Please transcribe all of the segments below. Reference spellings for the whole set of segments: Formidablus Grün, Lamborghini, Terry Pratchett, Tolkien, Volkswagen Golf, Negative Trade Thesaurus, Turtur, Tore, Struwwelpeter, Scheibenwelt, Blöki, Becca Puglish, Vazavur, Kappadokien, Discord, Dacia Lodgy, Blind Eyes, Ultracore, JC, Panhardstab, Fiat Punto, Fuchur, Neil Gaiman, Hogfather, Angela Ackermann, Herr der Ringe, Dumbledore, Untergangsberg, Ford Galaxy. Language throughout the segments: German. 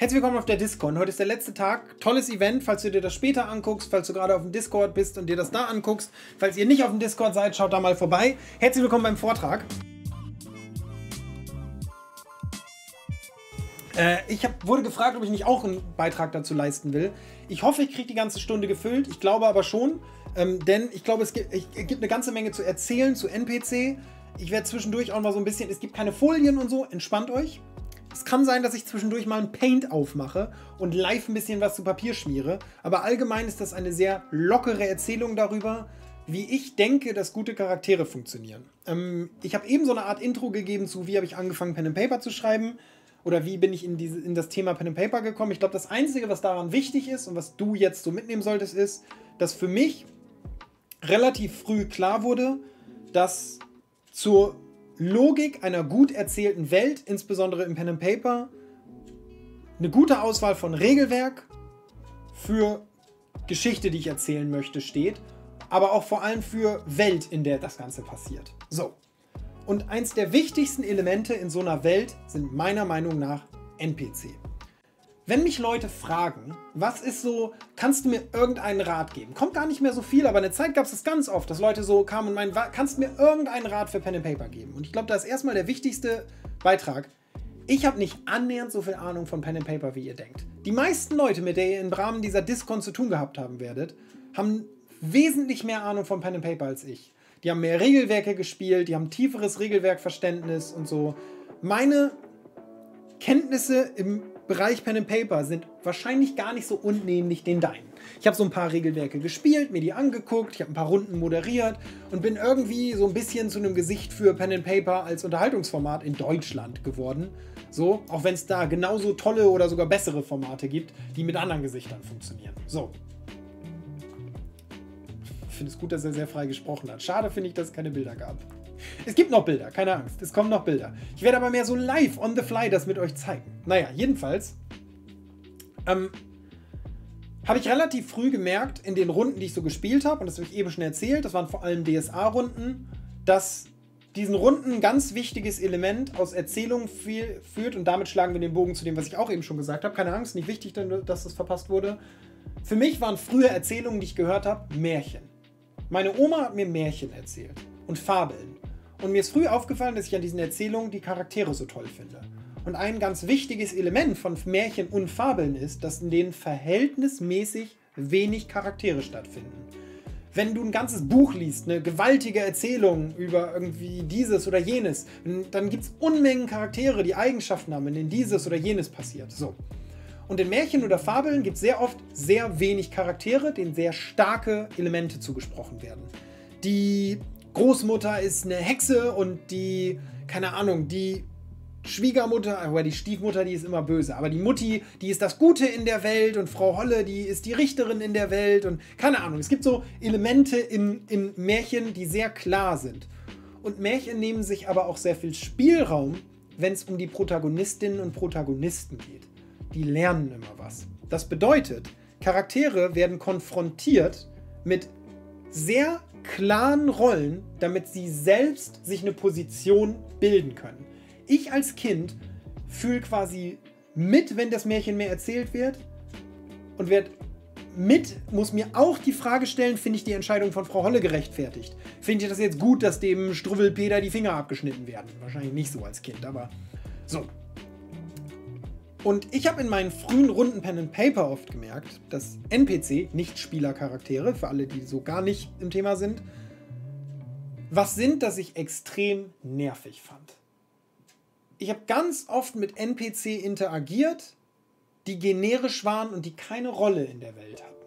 Herzlich willkommen auf der Discord. Heute ist der letzte Tag. Tolles Event, falls du dir das später anguckst, falls du gerade auf dem Discord bist und dir das da anguckst. Falls ihr nicht auf dem Discord seid, schaut da mal vorbei. Herzlich willkommen beim Vortrag. Ich wurde gefragt, ob ich nicht auch einen Beitrag dazu leisten will. Ich hoffe, ich kriege die ganze Stunde gefüllt. Ich glaube aber schon, denn ich glaube, es gibt eine ganze Menge zu erzählen, zu NPC. Ich werde zwischendurch auch mal so ein bisschen... Es gibt keine Folien und so, entspannt euch. Es kann sein, dass ich zwischendurch mal ein Paint aufmache und live ein bisschen was zu Papier schmiere. Aber allgemein ist das eine sehr lockere Erzählung darüber, wie ich denke, dass gute Charaktere funktionieren. Ich habe eben so eine Art Intro gegeben zu, wie habe ich angefangen, Pen and Paper zu schreiben. Oder wie bin ich in das Thema Pen and Paper gekommen. Ich glaube, das Einzige, was daran wichtig ist und was du jetzt so mitnehmen solltest, ist, dass für mich relativ früh klar wurde, dass zur Logik einer gut erzählten Welt, insbesondere im Pen and Paper, eine gute Auswahl von Regelwerk für Geschichte, die ich erzählen möchte, steht, aber auch vor allem für Welt, in der das Ganze passiert. So. Und eins der wichtigsten Elemente in so einer Welt sind meiner Meinung nach NPC. Wenn mich Leute fragen, was ist so, kannst du mir irgendeinen Rat geben? Kommt gar nicht mehr so viel, aber eine Zeit gab es das ganz oft, dass Leute so kamen und meinen, kannst du mir irgendeinen Rat für Pen and Paper geben? Und ich glaube, da ist erstmal der wichtigste Beitrag. Ich habe nicht annähernd so viel Ahnung von Pen and Paper, wie ihr denkt. Die meisten Leute, mit der ihr im Rahmen dieser Discord zu tun gehabt haben werdet, haben wesentlich mehr Ahnung von Pen and Paper als ich. Die haben mehr Regelwerke gespielt, die haben tieferes Regelwerkverständnis und so. Meine Kenntnisse im Bereich Pen and Paper sind wahrscheinlich gar nicht so unähnlich den deinen. Ich habe so ein paar Regelwerke gespielt, mir die angeguckt, ich habe ein paar Runden moderiert und bin irgendwie so ein bisschen zu einem Gesicht für Pen and Paper als Unterhaltungsformat in Deutschland geworden. So, auch wenn es da genauso tolle oder sogar bessere Formate gibt, die mit anderen Gesichtern funktionieren. So. Ich finde es gut, dass er sehr frei gesprochen hat. Schade finde ich, dass es keine Bilder gab. Es gibt noch Bilder, keine Angst. Es kommen noch Bilder. Ich werde aber mehr so live, on the fly, das mit euch zeigen. Naja, jedenfalls habe ich relativ früh gemerkt, in den Runden, die ich so gespielt habe, und das habe ich eben schon erzählt, das waren vor allem DSA-Runden, dass diesen Runden ein ganz wichtiges Element aus Erzählungen führt, und damit schlagen wir den Bogen zu dem, was ich auch eben schon gesagt habe. Keine Angst, nicht wichtig, dass das verpasst wurde. Für mich waren frühe Erzählungen, die ich gehört habe, Märchen. Meine Oma hat mir Märchen erzählt und Fabeln. Und mir ist früh aufgefallen, dass ich an diesen Erzählungen die Charaktere so toll finde. Und ein ganz wichtiges Element von Märchen und Fabeln ist, dass in denen verhältnismäßig wenig Charaktere stattfinden. Wenn du ein ganzes Buch liest, eine gewaltige Erzählung über irgendwie dieses oder jenes, dann gibt es Unmengen Charaktere, die Eigenschaften haben, in denen dieses oder jenes passiert. So. Und in Märchen oder Fabeln gibt es sehr oft sehr wenig Charaktere, denen sehr starke Elemente zugesprochen werden. Die Großmutter ist eine Hexe und die, keine Ahnung, die Schwiegermutter, oder die Stiefmutter, die ist immer böse. Aber die Mutti, die ist das Gute in der Welt und Frau Holle, die ist die Richterin in der Welt und keine Ahnung. Es gibt so Elemente in Märchen, die sehr klar sind. Und Märchen nehmen sich aber auch sehr viel Spielraum, wenn es um die Protagonistinnen und Protagonisten geht. Die lernen immer was. Das bedeutet, Charaktere werden konfrontiert mit sehr klaren Rollen, damit sie selbst sich eine Position bilden können. Ich als Kind fühle quasi mit, wenn das Märchen mehr erzählt wird, und muss mir auch die Frage stellen, finde ich die Entscheidung von Frau Holle gerechtfertigt? Finde ich das jetzt gut, dass dem Struwwelpeter die Finger abgeschnitten werden? Wahrscheinlich nicht so als Kind, aber so. Und ich habe in meinen frühen Runden Pen and Paper oft gemerkt, dass NPC, Nicht-Spieler-Charaktere, für alle, die so gar nicht im Thema sind, was sind, das ich extrem nervig fand. Ich habe ganz oft mit NPC interagiert, die generisch waren und die keine Rolle in der Welt hatten.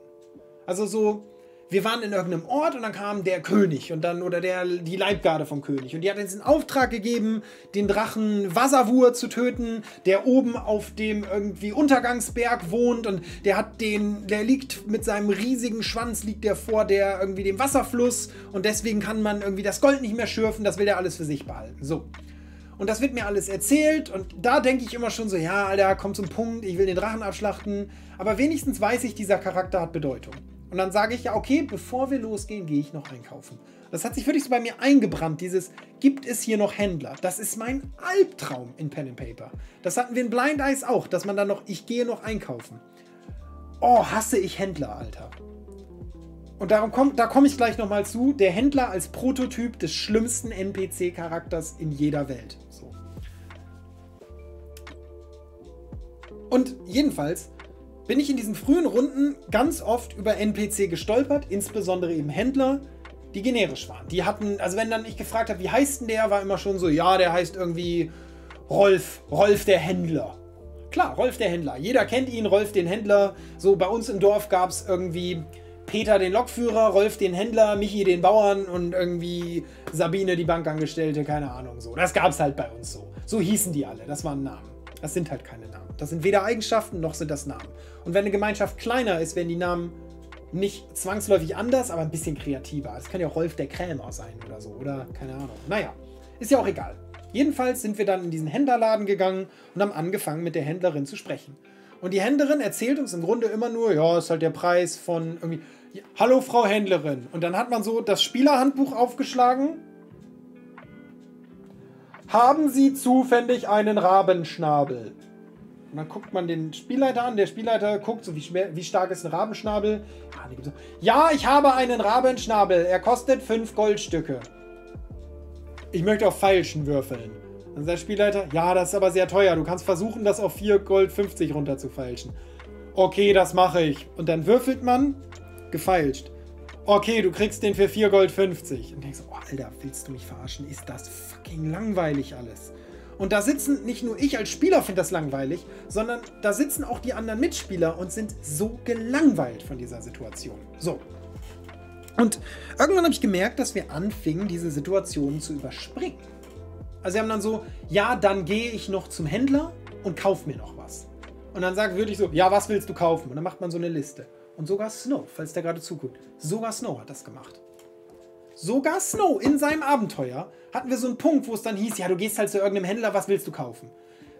Also so, wir waren in irgendeinem Ort und dann kam der König und dann, oder die Leibgarde vom König. Und die hat uns den Auftrag gegeben, den Drachen Vazavur zu töten, der oben auf dem irgendwie Untergangsberg wohnt, und der liegt mit seinem riesigen Schwanz, liegt der vor irgendwie dem Wasserfluss, und deswegen kann man irgendwie das Gold nicht mehr schürfen, das will der alles für sich behalten. So. Und das wird mir alles erzählt und da denke ich immer schon so, ja, Alter, kommt zum Punkt, ich will den Drachen abschlachten. Aber wenigstens weiß ich, dieser Charakter hat Bedeutung. Und dann sage ich ja, okay, bevor wir losgehen, gehe ich noch einkaufen. Das hat sich wirklich so bei mir eingebrannt, dieses, gibt es hier noch Händler? Das ist mein Albtraum in Pen and Paper. Das hatten wir in Blind Eyes auch, dass man dann noch, ich gehe noch einkaufen. Oh, hasse ich Händler, Alter. Und darum da komme ich gleich nochmal zu, der Händler als Prototyp des schlimmsten NPC-Charakters in jeder Welt. So. Und jedenfalls bin ich in diesen frühen Runden ganz oft über NPC gestolpert, insbesondere eben Händler, die generisch waren. Die hatten, also wenn dann ich gefragt habe, wie heißt denn der, war immer schon so, ja, der heißt irgendwie Rolf der Händler. Klar, Rolf der Händler. Jeder kennt ihn, Rolf den Händler. So bei uns im Dorf gab es irgendwie Peter den Lokführer, Rolf den Händler, Michi den Bauern und irgendwie Sabine die Bankangestellte, keine Ahnung so. Das gab es halt bei uns so. So hießen die alle, das waren Namen. Das sind halt keine Namen. Das sind weder Eigenschaften, noch sind das Namen. Und wenn eine Gemeinschaft kleiner ist, werden die Namen nicht zwangsläufig anders, aber ein bisschen kreativer. Es kann ja auch Rolf der Krämer sein oder so, oder? Keine Ahnung. Naja, ist ja auch egal. Jedenfalls sind wir dann in diesen Händlerladen gegangen und haben angefangen, mit der Händlerin zu sprechen. Und die Händlerin erzählt uns im Grunde immer nur, ja, ist halt der Preis von irgendwie, hallo Frau Händlerin. Und dann hat man so das Spielerhandbuch aufgeschlagen. Haben Sie zufällig einen Rabenschnabel? Und dann guckt man den Spielleiter an. Der Spielleiter guckt so, wie stark ist ein Rabenschnabel? Ja, ich habe einen Rabenschnabel. Er kostet 5 Goldstücke. Ich möchte auf Feilschen würfeln. Dann sagt der Spielleiter, ja, das ist aber sehr teuer. Du kannst versuchen, das auf 4 Gold 50 runter zu feilschen. Okay, das mache ich. Und dann würfelt man, gefeilscht. Okay, du kriegst den für 4 Gold 50. Und denkst so, oh, Alter, willst du mich verarschen? Ist das fucking langweilig alles? Und da sitzen, nicht nur ich als Spieler finde das langweilig, sondern da sitzen auch die anderen Mitspieler und sind so gelangweilt von dieser Situation. So. Und irgendwann habe ich gemerkt, dass wir anfingen, diese Situationen zu überspringen. Also sie haben dann so, ja, dann gehe ich noch zum Händler und kauf mir noch was. Und dann würde ich so, ja, was willst du kaufen? Und dann macht man so eine Liste. Und sogar Snow, falls der gerade zuguckt, sogar Snow hat das gemacht. Sogar Snow in seinem Abenteuer hatten wir so einen Punkt, wo es dann hieß, ja, du gehst halt zu irgendeinem Händler, was willst du kaufen?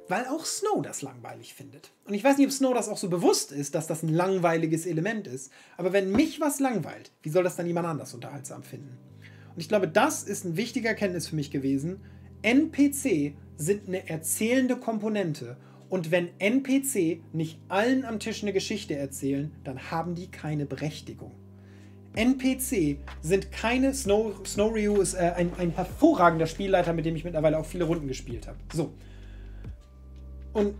Weil auch Snow das langweilig findet. Und ich weiß nicht, ob Snow das auch so bewusst ist, dass das ein langweiliges Element ist. Aber wenn mich was langweilt, wie soll das dann jemand anders unterhaltsam finden? Und ich glaube, das ist eine wichtige Erkenntnis für mich gewesen. NPC sind eine erzählende Komponente. Und wenn NPC nicht allen am Tisch eine Geschichte erzählen, dann haben die keine Berechtigung. NPC sind keine... Snow Ryu ist ein hervorragender Spielleiter, mit dem ich mittlerweile auch viele Runden gespielt habe. So. Und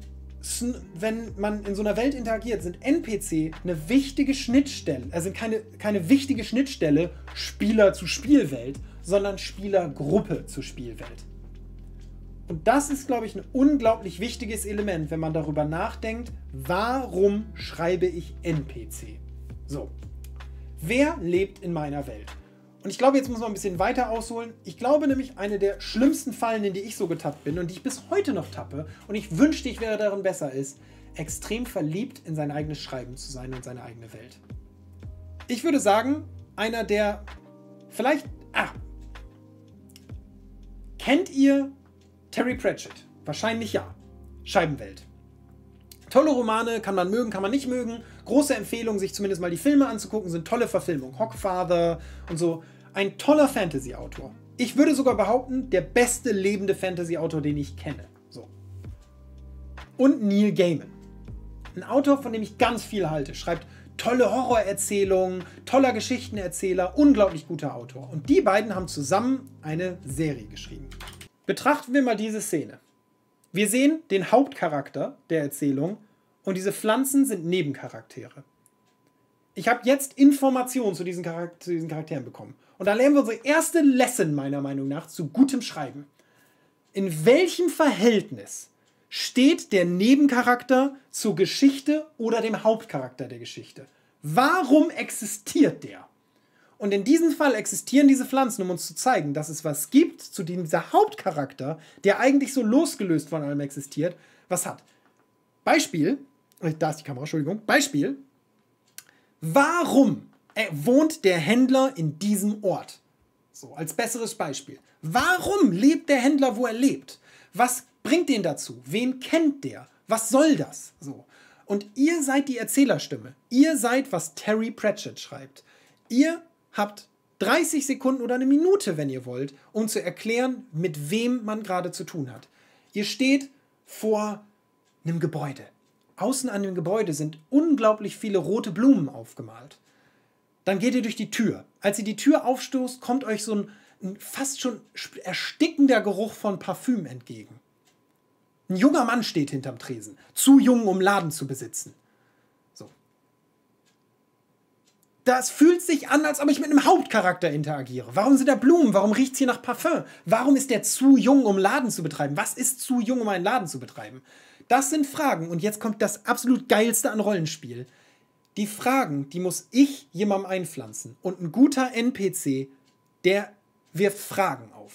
wenn man in so einer Welt interagiert, sind NPC eine wichtige Schnittstelle. Also keine wichtige Schnittstelle Spieler zu Spielwelt, sondern Spielergruppe zu Spielwelt. Und das ist, glaube ich, ein unglaublich wichtiges Element, wenn man darüber nachdenkt, warum schreibe ich NPC? So. Wer lebt in meiner Welt? Und ich glaube, jetzt muss man ein bisschen weiter ausholen. Ich glaube nämlich, eine der schlimmsten Fallen, in die ich so getappt bin und die ich bis heute noch tappe und ich wünschte, ich wäre darin besser, ist, extrem verliebt in sein eigenes Schreiben zu sein und seine eigene Welt. Ich würde sagen, einer der vielleicht... Kennt ihr Terry Pratchett? Wahrscheinlich ja. Scheibenwelt. Tolle Romane, kann man mögen, kann man nicht mögen. Große Empfehlung, sich zumindest mal die Filme anzugucken, sind tolle Verfilmungen. Hogfather und so. Ein toller Fantasy-Autor. Ich würde sogar behaupten, der beste lebende Fantasy-Autor, den ich kenne. So. Und Neil Gaiman. Ein Autor, von dem ich ganz viel halte. Schreibt tolle Horrorerzählungen, toller Geschichtenerzähler, unglaublich guter Autor. Und die beiden haben zusammen eine Serie geschrieben. Betrachten wir mal diese Szene. Wir sehen den Hauptcharakter der Erzählung und diese Pflanzen sind Nebencharaktere. Ich habe jetzt Informationen zu diesen Charakteren bekommen. Und da lernen wir unsere erste Lesson, meiner Meinung nach, zu gutem Schreiben. In welchem Verhältnis steht der Nebencharakter zur Geschichte oder dem Hauptcharakter der Geschichte? Warum existiert der? Und in diesem Fall existieren diese Pflanzen, um uns zu zeigen, dass es was gibt, zu dem dieser Hauptcharakter, der eigentlich so losgelöst von allem existiert, was hat. Beispiel, da ist die Kamera, Entschuldigung, Beispiel, warum wohnt der Händler in diesem Ort? So, als besseres Beispiel. Warum lebt der Händler, wo er lebt? Was bringt den dazu? Wen kennt der? Was soll das? So. Und ihr seid die Erzählerstimme. Ihr seid, was Terry Pratchett schreibt. Ihr habt 30 Sekunden oder eine Minute, wenn ihr wollt, um zu erklären, mit wem man gerade zu tun hat. Ihr steht vor einem Gebäude. Außen an dem Gebäude sind unglaublich viele rote Blumen aufgemalt. Dann geht ihr durch die Tür. Als ihr die Tür aufstoßt, kommt euch so ein fast schon erstickender Geruch von Parfüm entgegen. Ein junger Mann steht hinterm Tresen. Zu jung, um Laden zu besitzen. So. Das fühlt sich an, als ob ich mit einem Hauptcharakter interagiere. Warum sind da Blumen? Warum riecht es hier nach Parfüm? Warum ist der zu jung, um Laden zu betreiben? Was ist zu jung, um einen Laden zu betreiben? Das sind Fragen. Und jetzt kommt das absolut Geilste an Rollenspiel. Die Fragen, die muss ich jemandem einpflanzen. Und ein guter NPC, der wirft Fragen auf.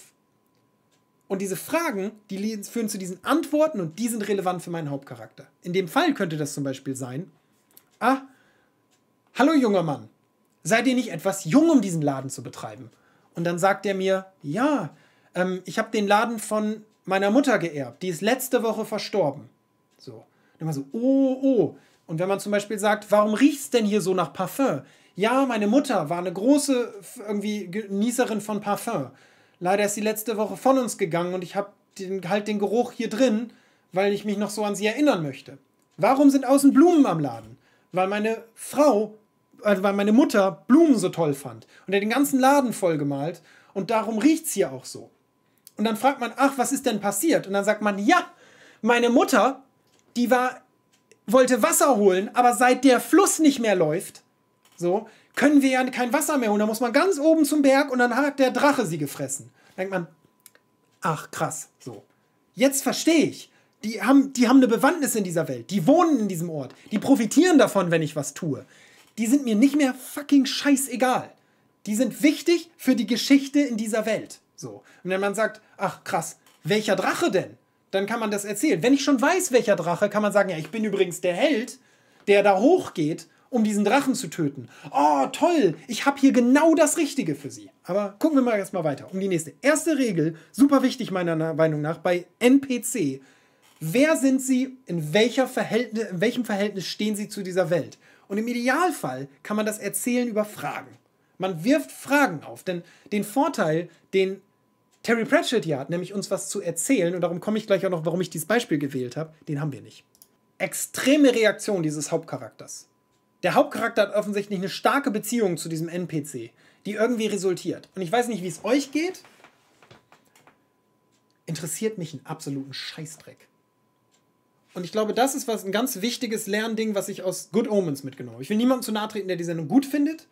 Und diese Fragen, die führen zu diesen Antworten und die sind relevant für meinen Hauptcharakter. In dem Fall könnte das zum Beispiel sein, ah, hallo junger Mann, seid ihr nicht etwas jung, um diesen Laden zu betreiben? Und dann sagt er mir, ja, ich habe den Laden von meiner Mutter geerbt, die ist letzte Woche verstorben. So. Dann war so, oh, oh. Und wenn man zum Beispiel sagt, warum riecht es denn hier so nach Parfüm? Ja, meine Mutter war eine große irgendwie Genießerin von Parfüm. Leider ist sie letzte Woche von uns gegangen und ich habe halt den Geruch hier drin, weil ich mich noch so an sie erinnern möchte. Warum sind außen Blumen am Laden? Weil meine Mutter Blumen so toll fand und er den ganzen Laden vollgemalt und darum riecht es hier auch so. Und dann fragt man, ach, was ist denn passiert? Und dann sagt man, ja, meine Mutter, die wollte Wasser holen, aber seit der Fluss nicht mehr läuft, so, können wir ja kein Wasser mehr holen. Da muss man ganz oben zum Berg und dann hat der Drache sie gefressen. Da denkt man, ach krass, so. Jetzt verstehe ich. Die haben eine Bewandtnis in dieser Welt. Die wohnen in diesem Ort. Die profitieren davon, wenn ich was tue. Die sind mir nicht mehr fucking scheißegal. Die sind wichtig für die Geschichte in dieser Welt. So. Und wenn man sagt, ach krass, welcher Drache denn? Dann kann man das erzählen. Wenn ich schon weiß, welcher Drache, kann man sagen, ja, ich bin übrigens der Held, der da hochgeht, um diesen Drachen zu töten. Oh, toll, ich habe hier genau das Richtige für sie. Aber gucken wir mal erstmal weiter. Um die nächste. Erste Regel, super wichtig meiner Meinung nach, bei NPC. Wer sind sie, in welchem Verhältnis stehen sie zu dieser Welt? Und im Idealfall kann man das erzählen über Fragen. Man wirft Fragen auf, denn den Vorteil, den Terry Pratchett hier hat, nämlich uns was zu erzählen, und darum komme ich gleich auch noch, warum ich dieses Beispiel gewählt habe, den haben wir nicht. Extreme Reaktion dieses Hauptcharakters. Der Hauptcharakter hat offensichtlich eine starke Beziehung zu diesem NPC, die irgendwie resultiert. Und ich weiß nicht, wie es euch geht. Interessiert mich einen absoluten Scheißdreck. Und ich glaube, das ist ein ganz wichtiges Lernding, was ich aus Good Omens mitgenommen habe. Ich will niemandem zu nahe treten, der die Sendung gut findet.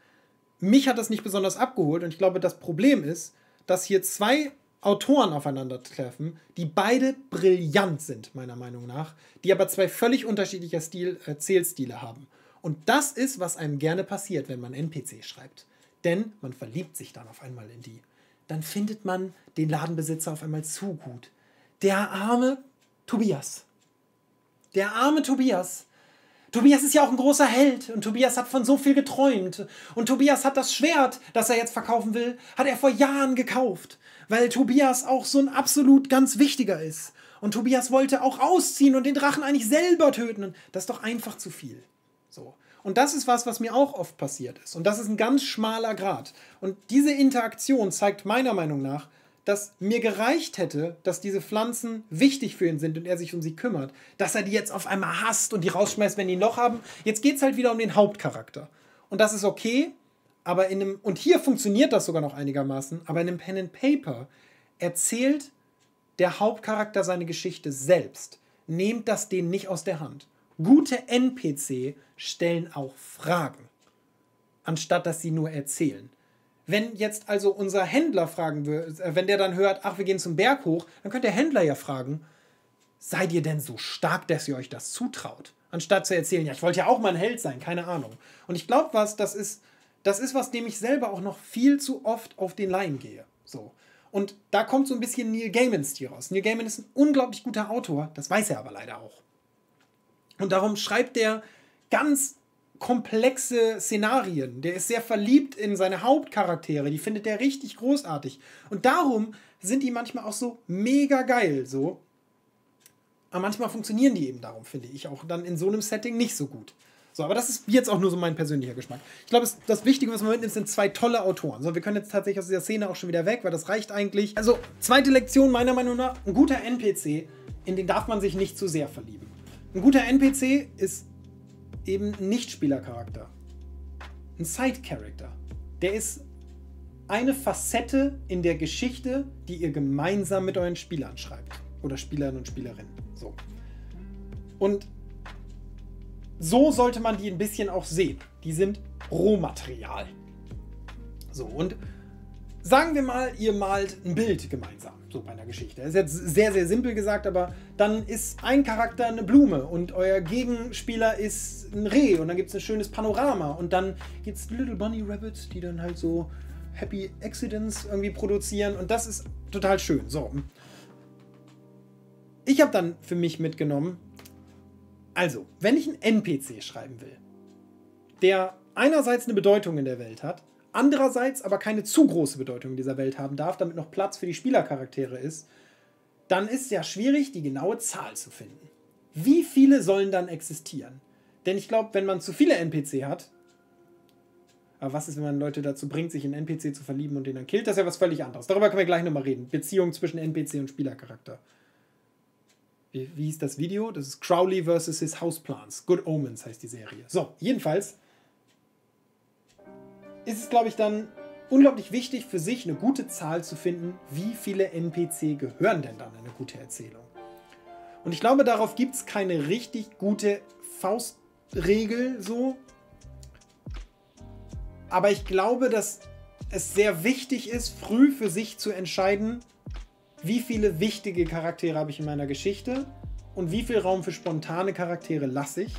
Mich hat das nicht besonders abgeholt. Und ich glaube, das Problem ist, dass hier zwei Autoren aufeinandertreffen, die beide brillant sind, meiner Meinung nach, die aber zwei völlig unterschiedliche Erzählstile haben. Und das ist, was einem gerne passiert, wenn man NPC schreibt. Denn man verliebt sich dann auf einmal in die. Dann findet man den Ladenbesitzer auf einmal zu gut. Der arme Tobias. Der arme Tobias. Tobias ist ja auch ein großer Held und Tobias hat von so viel geträumt. Und Tobias hat das Schwert, das er jetzt verkaufen will, hat er vor Jahren gekauft. Weil Tobias auch so ein absolut ganz wichtiger ist. Und Tobias wollte auch ausziehen und den Drachen eigentlich selber töten. Und das ist doch einfach zu viel. So. Und das ist was mir auch oft passiert ist. Und das ist ein ganz schmaler Grat. Und diese Interaktion zeigt meiner Meinung nach, dass mir gereicht hätte, dass diese Pflanzen wichtig für ihn sind und er sich um sie kümmert. Dass er die jetzt auf einmal hasst und die rausschmeißt, wenn die ein Loch haben. Jetzt geht es halt wieder um den Hauptcharakter. Und das ist okay, aber in einem, und hier funktioniert das sogar noch einigermaßen, aber in einem Pen and Paper erzählt der Hauptcharakter seine Geschichte selbst. Nehmt das denen nicht aus der Hand. Gute NPC stellen auch Fragen, anstatt dass sie nur erzählen. Wenn jetzt also unser Händler fragen würde, wenn der dann hört, ach, wir gehen zum Berg hoch, dann könnte der Händler ja fragen, seid ihr denn so stark, dass ihr euch das zutraut? Anstatt zu erzählen, ja, ich wollte ja auch mal ein Held sein, keine Ahnung. Und ich glaube, das ist was, dem ich selber auch noch viel zu oft auf den Leim gehe. So. Und da kommt so ein bisschen Neil Gaimans Stil raus. Neil Gaiman ist ein unglaublich guter Autor, das weiß er aber leider auch. Und darum schreibt er ganz komplexe Szenarien. Der ist sehr verliebt in seine Hauptcharaktere. Die findet er richtig großartig. Und darum sind die manchmal auch so mega geil. So. Aber manchmal funktionieren die eben darum, finde ich. Auch dann in so einem Setting nicht so gut. So, aber das ist jetzt auch nur so mein persönlicher Geschmack. Ich glaube, das Wichtige, was man mitnimmt, sind zwei tolle Autoren. So, wir können jetzt tatsächlich aus dieser Szene auch schon wieder weg, weil das reicht eigentlich. Also, zweite Lektion meiner Meinung nach, ein guter NPC, in den darf man sich nicht zu sehr verlieben. Ein guter NPC ist eben ein Nicht-Spieler-Charakter. Ein Side-Character. Der ist eine Facette in der Geschichte, die ihr gemeinsam mit euren Spielern schreibt. Oder Spielern und Spielerinnen. So. Und so sollte man die ein bisschen auch sehen. Die sind Rohmaterial. So, und sagen wir mal, ihr malt ein Bild gemeinsam, so bei einer Geschichte. Das ist jetzt sehr, sehr simpel gesagt, aber dann ist ein Charakter eine Blume und euer Gegenspieler ist ein Reh und dann gibt es ein schönes Panorama und dann gibt es Little Bunny Rabbits, die dann halt so Happy Accidents irgendwie produzieren und das ist total schön. So. Ich habe dann für mich mitgenommen, also, wenn ich einen NPC schreiben will, der einerseits eine Bedeutung in der Welt hat, andererseits aber keine zu große Bedeutung in dieser Welt haben darf, damit noch Platz für die Spielercharaktere ist, dann ist es ja schwierig, die genaue Zahl zu finden. Wie viele sollen dann existieren? Denn ich glaube, wenn man zu viele NPC hat, aber was ist, wenn man Leute dazu bringt, sich in NPC zu verlieben und den dann killt? Das ist ja was völlig anderes. Darüber können wir gleich nochmal reden. Beziehung zwischen NPC und Spielercharakter. Wie hieß das Video? Das ist Crowley vs. His Houseplants. Good Omens heißt die Serie. So, jedenfalls ist es, glaube ich, dann unglaublich wichtig für sich, eine gute Zahl zu finden, wie viele NPC gehören denn dann in eine gute Erzählung. Und ich glaube, darauf gibt es keine richtig gute Faustregel so. Aber ich glaube, dass es sehr wichtig ist, früh für sich zu entscheiden, wie viele wichtige Charaktere habe ich in meiner Geschichte und wie viel Raum für spontane Charaktere lasse ich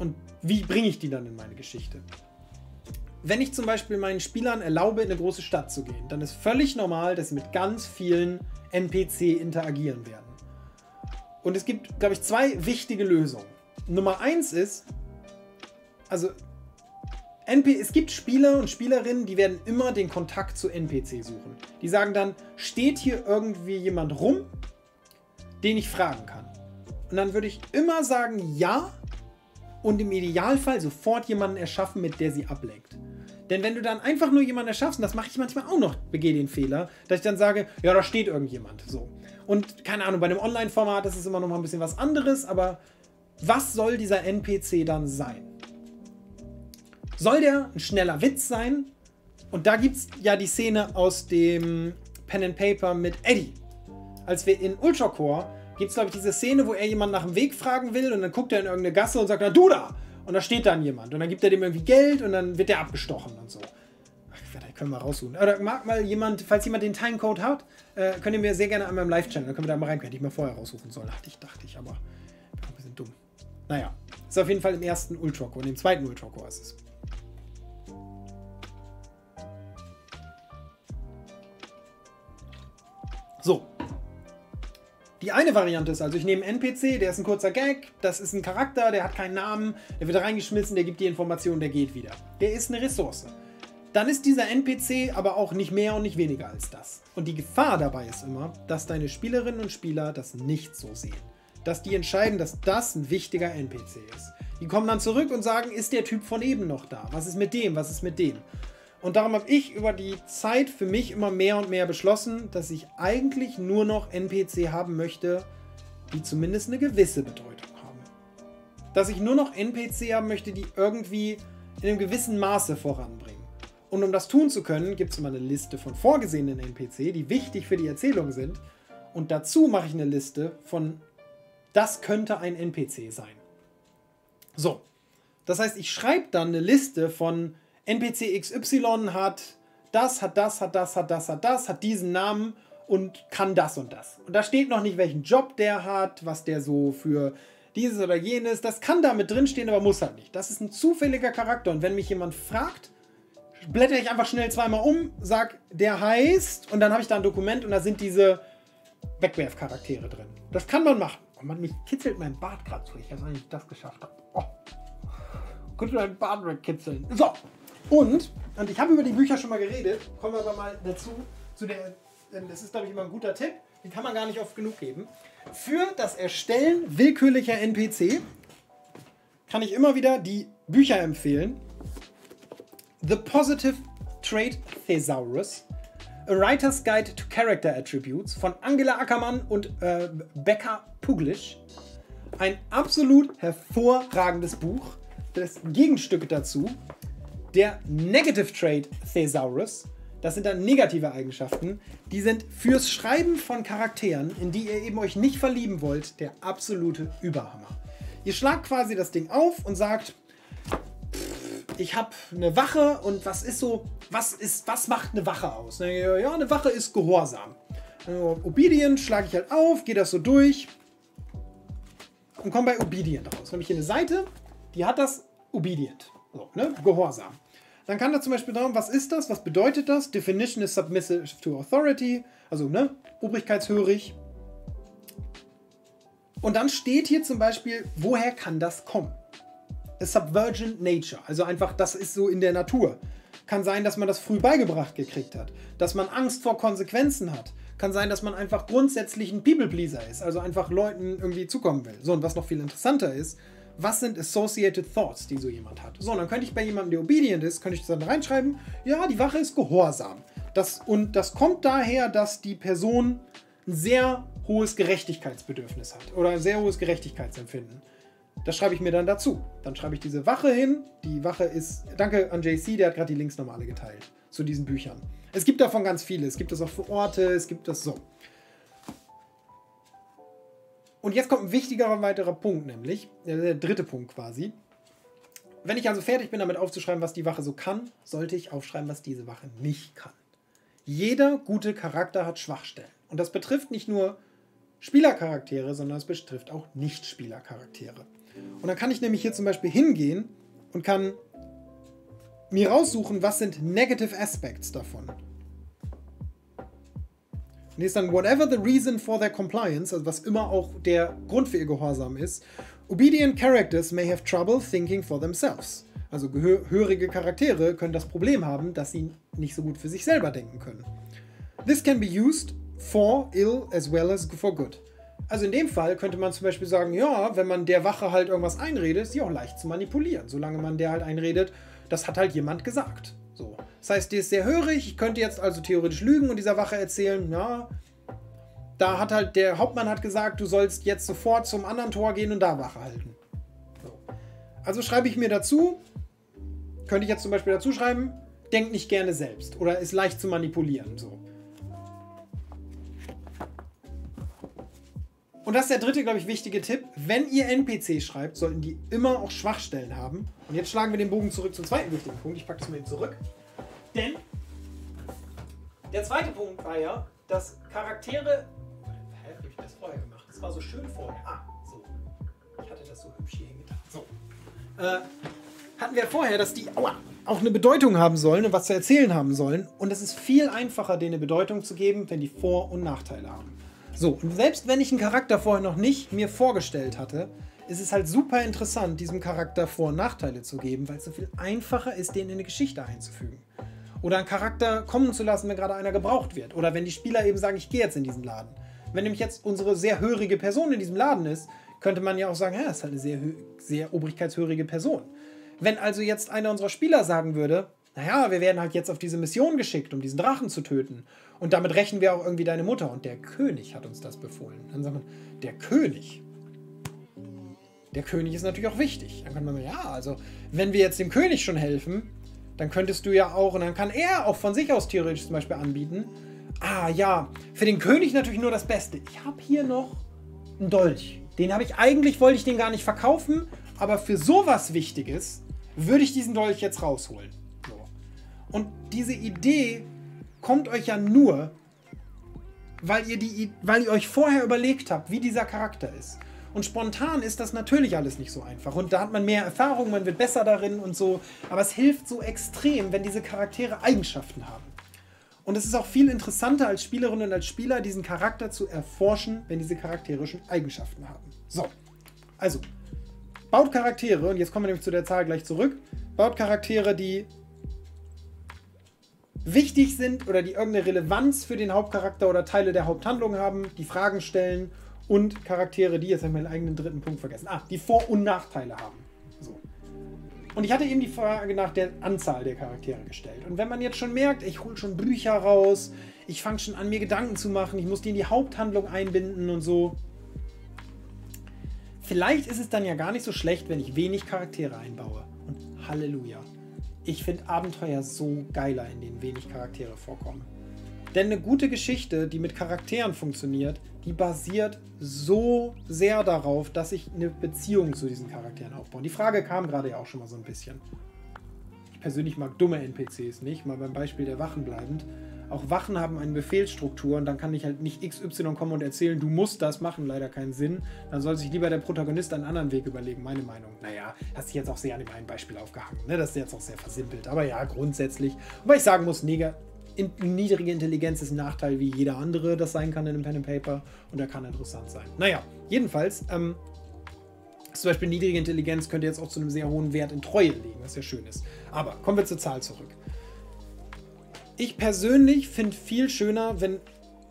und wie bringe ich die dann in meine Geschichte. Wenn ich zum Beispiel meinen Spielern erlaube, in eine große Stadt zu gehen, dann ist völlig normal, dass sie mit ganz vielen NPC interagieren werden. Und es gibt, glaube ich, zwei wichtige Lösungen. Nummer 1 ist, also es gibt Spieler und Spielerinnen, die werden immer den Kontakt zu NPC suchen. Die sagen dann, steht hier irgendwie jemand rum, den ich fragen kann? Und dann würde ich immer sagen, ja, und im Idealfall sofort jemanden erschaffen, mit der sie ablenkt. Denn wenn du dann einfach nur jemanden erschaffst, und das mache ich manchmal auch noch, begehe den Fehler, dass ich dann sage, ja, da steht irgendjemand. So. Und keine Ahnung, bei einem Online-Format ist es immer noch mal ein bisschen was anderes, aber was soll dieser NPC dann sein? Soll der ein schneller Witz sein? Und da gibt es ja die Szene aus dem Pen and Paper mit Eddie. Als wir in Ultracore gibt es, glaube ich, diese Szene, wo er jemanden nach dem Weg fragen will und dann guckt er in irgendeine Gasse und sagt, na du da! Und da steht dann jemand und dann gibt er dem irgendwie Geld und dann wird der abgestochen und so. Ach, da können wir raussuchen. Oder mag mal jemand, falls jemand den Timecode hat, könnt ihr mir sehr gerne an meinem Live-Channel, dann können wir da mal rein, hätte ich mal vorher raussuchen sollen. Dachte ich, aber bin ein bisschen dumm. Naja, ist auf jeden Fall im ersten Ultracore und im zweiten Ultracore ist es. So, die eine Variante ist also, ich nehme einen NPC, der ist ein kurzer Gag, das ist ein Charakter, der hat keinen Namen, der wird reingeschmissen, der gibt die Information, der geht wieder. Der ist eine Ressource. Dann ist dieser NPC aber auch nicht mehr und nicht weniger als das. Und die Gefahr dabei ist immer, dass deine Spielerinnen und Spieler das nicht so sehen. Dass die entscheiden, dass das ein wichtiger NPC ist. Die kommen dann zurück und sagen, ist der Typ von eben noch da? Was ist mit dem? Was ist mit dem? Und darum habe ich über die Zeit für mich immer mehr und mehr beschlossen, dass ich eigentlich nur noch NPC haben möchte, die zumindest eine gewisse Bedeutung haben. Dass ich nur noch NPC haben möchte, die irgendwie in einem gewissen Maße voranbringen. Und um das tun zu können, gibt es immer eine Liste von vorgesehenen NPC, die wichtig für die Erzählung sind. Und dazu mache ich eine Liste von, das könnte ein NPC sein. So, das heißt, ich schreibe dann eine Liste von NPC XY hat diesen Namen und kann das und das. Und da steht noch nicht, welchen Job der hat, was der so für dieses oder jenes. Das kann da mit drinstehen, aber muss halt nicht. Das ist ein zufälliger Charakter. Und wenn mich jemand fragt, blätter ich einfach schnell zweimal um, sag, der heißt, und dann habe ich da ein Dokument und da sind diese Wegwerfcharaktere drin. Das kann man machen. Oh Mann, mich kitzelt mein Bart gerade so. Ich weiß nicht, ob ich das geschafft habe. Oh. Könnte mein Bart wegkitzeln. So. Und ich habe über die Bücher schon mal geredet, kommen wir aber mal dazu, das ist, glaube ich, immer ein guter Tipp, die kann man gar nicht oft genug geben. Für das Erstellen willkürlicher NPC kann ich immer wieder die Bücher empfehlen. The Positive Trade Thesaurus, A Writer's Guide to Character Attributes von Angela Ackermann und Becca Puglish. Ein absolut hervorragendes Buch. Das Gegenstück dazu, der Negative Trade Thesaurus. Das sind dann negative Eigenschaften. Die sind fürs Schreiben von Charakteren, in die ihr eben euch nicht verlieben wollt, der absolute Überhammer. Ihr schlagt quasi das Ding auf und sagt, ich habe eine Wache und was macht eine Wache aus? Ja, eine Wache ist Gehorsam. Obedient schlage ich halt auf, gehe das so durch und komme bei Obedient raus. Dann habe ich hier eine Seite, die hat das Obedient, so, ne? Gehorsam. Dann kann da zum Beispiel drauf, was ist das, was bedeutet das? Definition is submissive to authority, also ne, obrigkeitshörig. Und dann steht hier zum Beispiel, woher kann das kommen? A subvergent nature, also einfach, das ist so in der Natur. Kann sein, dass man das früh beigebracht gekriegt hat, dass man Angst vor Konsequenzen hat. Kann sein, dass man einfach grundsätzlich ein People-Pleaser ist, also einfach Leuten irgendwie zukommen will. So, und was noch viel interessanter ist, was sind associated thoughts, die so jemand hat? So, und dann könnte ich bei jemandem, der obedient ist, könnte ich das dann reinschreiben, ja, die Wache ist gehorsam. Und das kommt daher, dass die Person ein sehr hohes Gerechtigkeitsbedürfnis hat oder ein sehr hohes Gerechtigkeitsempfinden. Das schreibe ich mir dann dazu. Dann schreibe ich diese Wache hin. Die Wache ist, danke an JC, der hat gerade die Links nochmal alle geteilt zu diesen Büchern. Es gibt davon ganz viele. Es gibt das auch für Orte, es gibt das so. Und jetzt kommt ein wichtigerer weiterer Punkt, nämlich der dritte Punkt quasi. Wenn ich also fertig bin, damit aufzuschreiben, was die Wache so kann, sollte ich aufschreiben, was diese Wache nicht kann. Jeder gute Charakter hat Schwachstellen. Und das betrifft nicht nur Spielercharaktere, sondern es betrifft auch Nicht-Spielercharaktere. Und dann kann ich nämlich hier zum Beispiel hingehen und kann mir raussuchen, was sind Negative Aspects davon. Und hier ist dann whatever the reason for their compliance, also was immer auch der Grund für ihr Gehorsam ist. Obedient characters may have trouble thinking for themselves. Also gehörige Charaktere können das Problem haben, dass sie nicht so gut für sich selber denken können. This can be used for ill as well as for good. Also in dem Fall könnte man zum Beispiel sagen, ja, wenn man der Wache halt irgendwas einredet, ist die auch leicht zu manipulieren, solange man der halt einredet, das hat halt jemand gesagt. So. Das heißt, die ist sehr hörig, ich könnte jetzt also theoretisch lügen und dieser Wache erzählen, ja, da hat halt der Hauptmann hat gesagt, du sollst jetzt sofort zum anderen Tor gehen und da Wache halten. So. Also schreibe ich mir dazu, könnte ich jetzt zum Beispiel dazu schreiben, denkt nicht gerne selbst oder ist leicht zu manipulieren, so. Und das ist der dritte, glaube ich, wichtige Tipp. Wenn ihr NPC schreibt, sollten die immer auch Schwachstellen haben. Und jetzt schlagen wir den Bogen zurück zum zweiten wichtigen Punkt. Ich packe das mal eben zurück. Denn der zweite Punkt war ja, dass Charaktere... Hä, habe ich das vorher gemacht? Das war so schön vorher. Ah, so. Ich hatte das so hübsch hier hingetan. So. Hatten wir vorher, dass die auch eine Bedeutung haben sollen und was zu erzählen haben sollen. Und es ist viel einfacher, denen eine Bedeutung zu geben, wenn die Vor- und Nachteile haben. So, und selbst wenn ich einen Charakter vorher noch nicht mir vorgestellt hatte, ist es halt super interessant, diesem Charakter Vor- und Nachteile zu geben, weil es so viel einfacher ist, den in eine Geschichte einzufügen. Oder einen Charakter kommen zu lassen, wenn gerade einer gebraucht wird. Oder wenn die Spieler eben sagen, ich gehe jetzt in diesen Laden. Wenn nämlich jetzt unsere sehr hörige Person in diesem Laden ist, könnte man ja auch sagen, ja, das ist halt eine sehr, sehr obrigkeitshörige Person. Wenn also jetzt einer unserer Spieler sagen würde, naja, wir werden halt jetzt auf diese Mission geschickt, um diesen Drachen zu töten. Und damit rächen wir auch irgendwie deine Mutter. Und der König hat uns das befohlen. Dann sagt man, der König. Der König ist natürlich auch wichtig. Dann kann man sagen, ja, also wenn wir jetzt dem König schon helfen, dann könntest du ja auch, und dann kann er auch von sich aus theoretisch zum Beispiel anbieten, ah ja, für den König natürlich nur das Beste. Ich habe hier noch einen Dolch. Den habe ich, eigentlich wollte ich den gar nicht verkaufen, aber für sowas Wichtiges würde ich diesen Dolch jetzt rausholen. Und diese Idee kommt euch ja nur, weil ihr euch vorher überlegt habt, wie dieser Charakter ist. Und spontan ist das natürlich alles nicht so einfach. Und da hat man mehr Erfahrung, man wird besser darin und so. Aber es hilft so extrem, wenn diese Charaktere Eigenschaften haben. Und es ist auch viel interessanter als Spielerinnen und als Spieler, diesen Charakter zu erforschen, wenn diese Charaktere schon Eigenschaften haben. So, also, baut Charaktere, und jetzt kommen wir nämlich zu der Zahl gleich zurück, baut Charaktere, die wichtig sind oder die irgendeine Relevanz für den Hauptcharakter oder Teile der Haupthandlung haben, die Fragen stellen und Charaktere, die, jetzt habe ich meinen eigenen dritten Punkt vergessen, die Vor- und Nachteile haben. So. Und ich hatte eben die Frage nach der Anzahl der Charaktere gestellt. Und wenn man jetzt schon merkt, ich hole schon Bücher raus, ich fange schon an, mir Gedanken zu machen, ich muss die in die Haupthandlung einbinden und so. Vielleicht ist es dann ja gar nicht so schlecht, wenn ich wenig Charaktere einbaue. Und Halleluja. Ich finde Abenteuer so geiler, in denen wenig Charaktere vorkommen. Denn eine gute Geschichte, die mit Charakteren funktioniert, die basiert so sehr darauf, dass ich eine Beziehung zu diesen Charakteren aufbaue. Die Frage kam gerade ja auch schon mal so ein bisschen. Ich persönlich mag dumme NPCs nicht, mal beim Beispiel der Wachen bleibend. Auch Wachen haben eine Befehlsstruktur und dann kann ich halt nicht XY kommen und erzählen, du musst das machen, leider keinen Sinn. Dann soll sich lieber der Protagonist einen anderen Weg überlegen, meine Meinung. Naja, hast dich jetzt auch sehr an dem einen Beispiel aufgehangen, ne? Das ist jetzt auch sehr versimpelt, aber ja, grundsätzlich. Wobei ich sagen muss, niedrige Intelligenz ist ein Nachteil wie jeder andere, das sein kann in einem Pen and Paper und er kann interessant sein. Naja, jedenfalls, zum Beispiel niedrige Intelligenz könnte jetzt auch zu einem sehr hohen Wert in Treue liegen, was ja schön ist. Aber kommen wir zur Zahl zurück. Ich persönlich finde viel schöner, wenn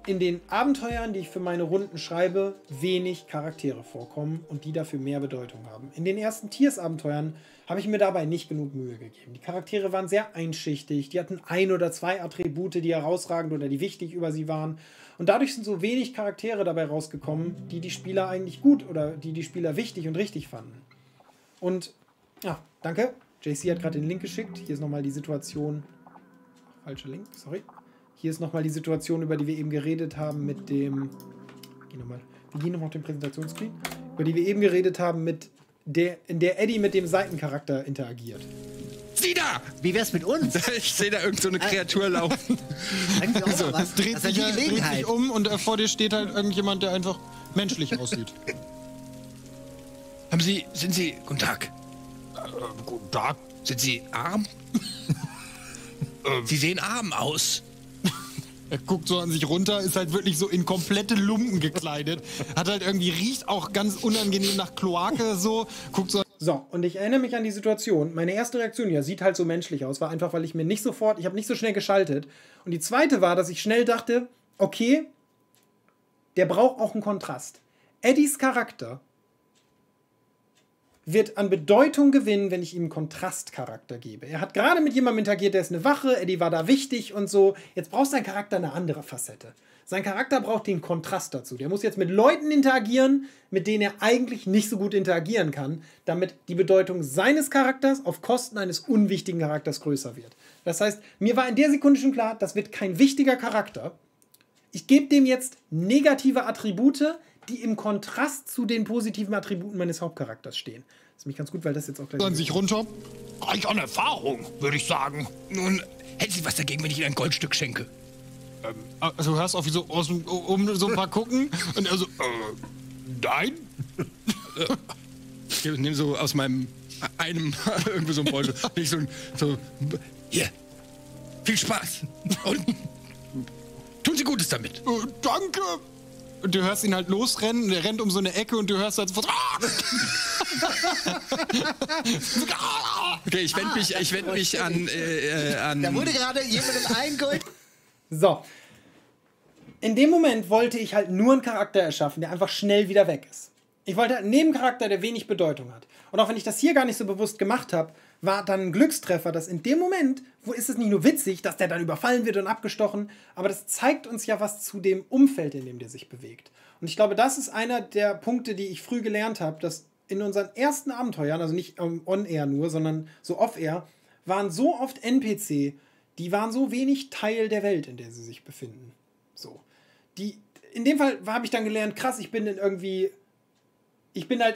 in den Abenteuern, die ich für meine Runden schreibe, wenig Charaktere vorkommen und die dafür mehr Bedeutung haben. In den ersten Tiers-Abenteuern habe ich mir dabei nicht genug Mühe gegeben. Die Charaktere waren sehr einschichtig, die hatten ein oder zwei Attribute, die herausragend oder die wichtig über sie waren. Und dadurch sind so wenig Charaktere dabei rausgekommen, die die Spieler eigentlich gut oder die die Spieler wichtig und richtig fanden. Und, ja, danke. JC hat gerade den Link geschickt. Hier ist nochmal die Situation... Falscher Link, sorry. Hier ist nochmal die Situation, über die wir eben geredet haben mit dem... Wir gehen nochmal auf den Präsentationsscreen. Über die wir eben geredet haben, in der Eddie mit dem Seitencharakter interagiert. Sieh da! Wie wär's mit uns? Ich sehe da irgend so eine Kreatur laufen. Also, dreht sich um und vor dir steht halt irgendjemand, der einfach menschlich aussieht. Sind Sie... Guten Tag. Guten Tag. Sind Sie arm? Sie sehen arm aus. Er guckt so an sich runter, ist halt wirklich so in komplette Lumpen gekleidet. Hat halt irgendwie, riecht auch ganz unangenehm nach Kloake so. Guckt so. So, und ich erinnere mich an die Situation. Meine erste Reaktion, ja, sieht halt so menschlich aus, war einfach, weil ich mir nicht sofort, ich habe nicht so schnell geschaltet. Und die zweite war, dass ich schnell dachte, okay, der braucht auch einen Kontrast. Eddies Charakter wird an Bedeutung gewinnen, wenn ich ihm einen Kontrastcharakter gebe. Er hat gerade mit jemandem interagiert, der ist eine Wache, Eddie war da wichtig und so. Jetzt braucht sein Charakter eine andere Facette. Sein Charakter braucht den Kontrast dazu. Der muss jetzt mit Leuten interagieren, mit denen er eigentlich nicht so gut interagieren kann, damit die Bedeutung seines Charakters auf Kosten eines unwichtigen Charakters größer wird. Das heißt, mir war in der Sekunde schon klar, das wird kein wichtiger Charakter. Ich gebe dem jetzt negative Attribute, die im Kontrast zu den positiven Attributen meines Hauptcharakters stehen. Das ist nämlich ganz gut, weil das jetzt auch gleich... Dann sich runter. Reich an Erfahrung, würde ich sagen. Nun, hätten Sie was dagegen, wenn ich Ihnen ein Goldstück schenke? Also hörst auf wie so aus dem, um so ein paar gucken und er so, nein? Ich nehme so aus meinem, irgendwie so ein Beutel. Ich so, hier, viel Spaß. Und tun Sie Gutes damit. Danke. Und du hörst ihn halt losrennen, der rennt um so eine Ecke und du hörst halt sofort... Okay, ich wende mich, an... Da wurde gerade jemandem eingeholt. So. In dem Moment wollte ich halt nur einen Charakter erschaffen, der einfach schnell wieder weg ist. Ich wollte halt einen Nebencharakter, der wenig Bedeutung hat. Und auch wenn ich das hier gar nicht so bewusst gemacht habe, war dann ein Glückstreffer, dass in dem Moment, wo ist es nicht nur witzig, dass der dann überfallen wird und abgestochen, aber das zeigt uns ja was zu dem Umfeld, in dem der sich bewegt. Und ich glaube, das ist einer der Punkte, die ich früh gelernt habe, dass in unseren ersten Abenteuern, also nicht on-air nur, sondern so off-air, waren so oft NPC, die waren so wenig Teil der Welt, in der sie sich befinden. So. In dem Fall habe ich dann gelernt, krass, ich bin halt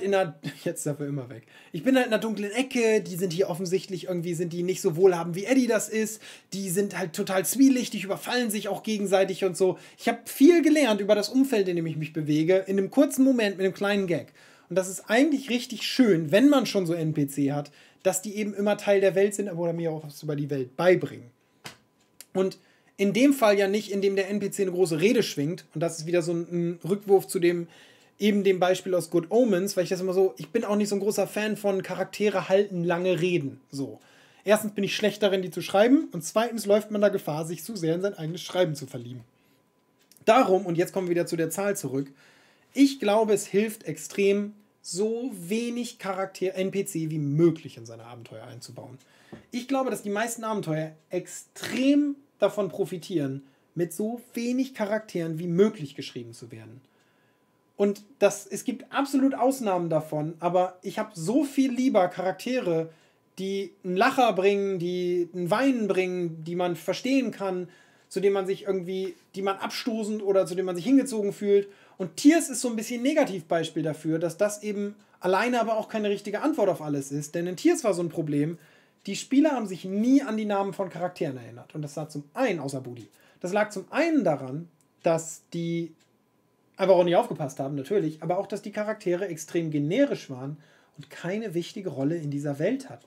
in einer... Jetzt dafür immer weg. Ich bin halt in einer dunklen Ecke. Die sind hier offensichtlich irgendwie... Sind die nicht so wohlhabend, wie Eddie das ist. Die sind halt total zwielichtig, überfallen sich auch gegenseitig und so. Ich habe viel gelernt über das Umfeld, in dem ich mich bewege. In einem kurzen Moment mit einem kleinen Gag. Und das ist eigentlich richtig schön, wenn man schon so NPC hat, dass die eben immer Teil der Welt sind, aber mir auch was über die Welt beibringen. Und in dem Fall ja nicht, indem der NPC eine große Rede schwingt. Und das ist wieder so ein Rückwurf zu dem... Eben dem Beispiel aus Good Omens, weil ich das immer so, ich bin auch nicht so ein großer Fan von Charaktere halten lange Reden, so. Erstens bin ich schlecht darin, die zu schreiben. Und zweitens läuft man da Gefahr, sich zu sehr in sein eigenes Schreiben zu verlieben. Darum, und jetzt kommen wir wieder zu der Zahl zurück, ich glaube, es hilft extrem, so wenig NPC wie möglich in seine Abenteuer einzubauen. Ich glaube, dass die meisten Abenteuer extrem davon profitieren, mit so wenig Charakteren wie möglich geschrieben zu werden. Und das, es gibt absolut Ausnahmen davon, aber ich habe so viel lieber Charaktere, die einen Lacher bringen, die einen Weinen bringen, die man verstehen kann, zu denen man sich irgendwie, die man abstoßend oder zu denen man sich hingezogen fühlt. Und Tiers ist so ein bisschen ein Negativbeispiel dafür, dass das eben alleine aber auch keine richtige Antwort auf alles ist. Denn in Tiers war so ein Problem, die Spieler haben sich nie an die Namen von Charakteren erinnert. Und das lag zum einen, außer Budi, das lag zum einen daran, dass die einfach auch nicht aufgepasst haben, natürlich, aber auch, dass die Charaktere extrem generisch waren und keine wichtige Rolle in dieser Welt hatten.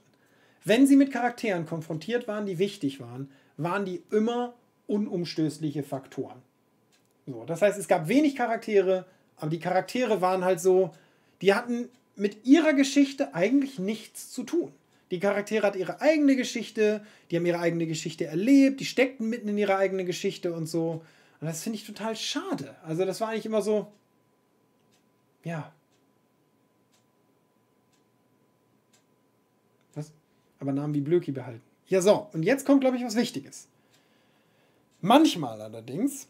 Wenn sie mit Charakteren konfrontiert waren, die wichtig waren, waren die immer unumstößliche Faktoren. So, das heißt, es gab wenig Charaktere, aber die Charaktere waren halt so, die hatten mit ihrer Geschichte eigentlich nichts zu tun. Die Charaktere hatten ihre eigene Geschichte, die haben ihre eigene Geschichte erlebt, die steckten mitten in ihrer eigenen Geschichte und so. Und das finde ich total schade. Also das war eigentlich immer so, ja. Was? Aber Namen wie Blöki behalten. Ja, so. Und jetzt kommt, glaube ich, was Wichtiges. Manchmal allerdings,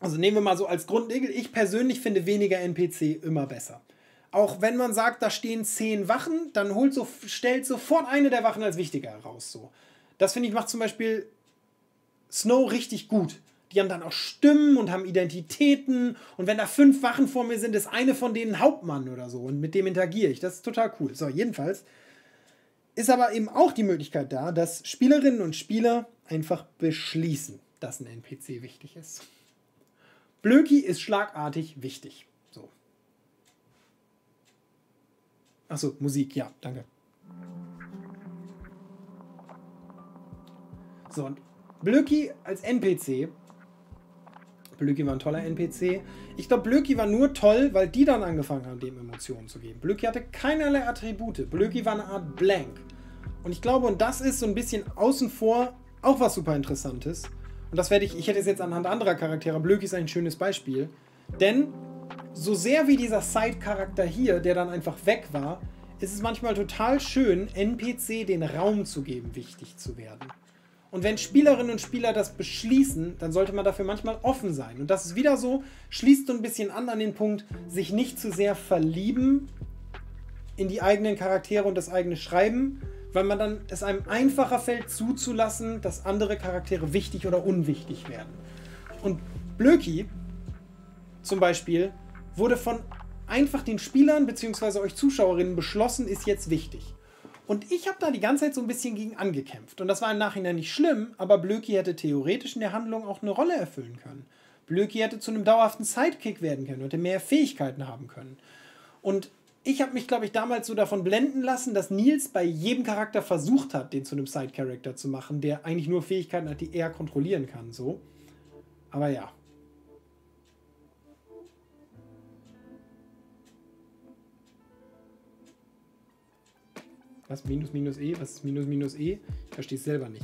also nehmen wir mal so als Grundregel, ich persönlich finde weniger NPC immer besser. Auch wenn man sagt, da stehen 10 Wachen, dann stellt sofort eine der Wachen als wichtiger heraus. So. Das, finde ich, macht zum Beispiel Snow richtig gut. Die haben dann auch Stimmen und haben Identitäten. Und wenn da 5 Wachen vor mir sind, ist eine von denen Hauptmann oder so. Und mit dem interagiere ich. Das ist total cool. So, jedenfalls ist aber eben auch die Möglichkeit da, dass Spielerinnen und Spieler einfach beschließen, dass ein NPC wichtig ist. Blöki ist schlagartig wichtig. So. Achso, Musik. Ja, danke. So, und Blöki als NPC... Blöki war ein toller NPC. Ich glaube, Blöki war nur toll, weil die dann angefangen haben, dem Emotionen zu geben. Blöki hatte keinerlei Attribute. Blöki war eine Art Blank. Und ich glaube, und das ist so ein bisschen außen vor auch was super Interessantes. Und das werde ich hätte es jetzt anhand anderer Charaktere. Blöki ist ein schönes Beispiel. Denn so sehr wie dieser Side-Charakter hier, der dann einfach weg war, ist es manchmal total schön, NPC den Raum zu geben, wichtig zu werden. Und wenn Spielerinnen und Spieler das beschließen, dann sollte man dafür manchmal offen sein. Und das ist wieder so, schließt so ein bisschen an den Punkt, sich nicht zu sehr verlieben in die eigenen Charaktere und das eigene Schreiben, weil man dann es einem einfacher fällt, zuzulassen, dass andere Charaktere wichtig oder unwichtig werden. Und Blöki zum Beispiel wurde von einfach den Spielern bzw. euch Zuschauerinnen beschlossen, ist jetzt wichtig. Und ich habe da die ganze Zeit so ein bisschen gegen angekämpft. Und das war im Nachhinein nicht schlimm, aber Blöki hätte theoretisch in der Handlung auch eine Rolle erfüllen können. Blöki hätte zu einem dauerhaften Sidekick werden können, hätte mehr Fähigkeiten haben können. Und ich habe mich, glaube ich, damals so davon blenden lassen, dass Nils bei jedem Charakter versucht hat, den zu einem Side-Character zu machen, der eigentlich nur Fähigkeiten hat, die er kontrollieren kann. So. Aber ja. Was? Minus, minus E? Was ist minus, minus E? Ich verstehe es selber nicht.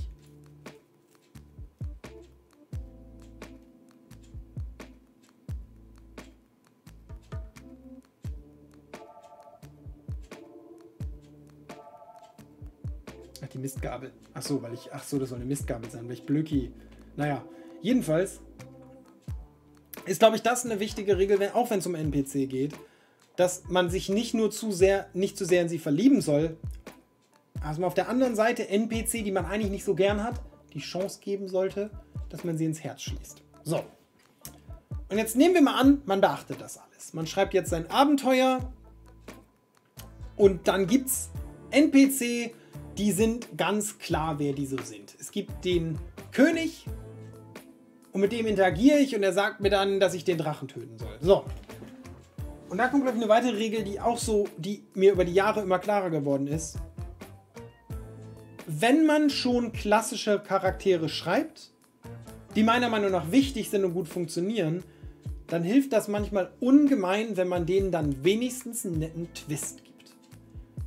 Ach, die Mistgabel. Ach so, weil ich... Ach so, das soll eine Mistgabel sein, weil ich Blöki... Naja, jedenfalls ist, glaube ich, das eine wichtige Regel, wenn, auch wenn es um NPC geht, dass man sich nicht zu sehr in sie verlieben soll, also man auf der anderen Seite NPC, die man eigentlich nicht so gern hat, die Chance geben sollte, dass man sie ins Herz schließt. So. Und jetzt nehmen wir mal an, man beachtet das alles. Man schreibt jetzt sein Abenteuer und dann gibt es NPC, die sind ganz klar, wer die so sind. Es gibt den König und mit dem interagiere ich und er sagt mir dann, dass ich den Drachen töten soll. So. Und da kommt, glaube ich, eine weitere Regel, die auch so, die mir über die Jahre immer klarer geworden ist. Wenn man schon klassische Charaktere schreibt, die meiner Meinung nach wichtig sind und gut funktionieren, dann hilft das manchmal ungemein, wenn man denen dann wenigstens einen netten Twist gibt.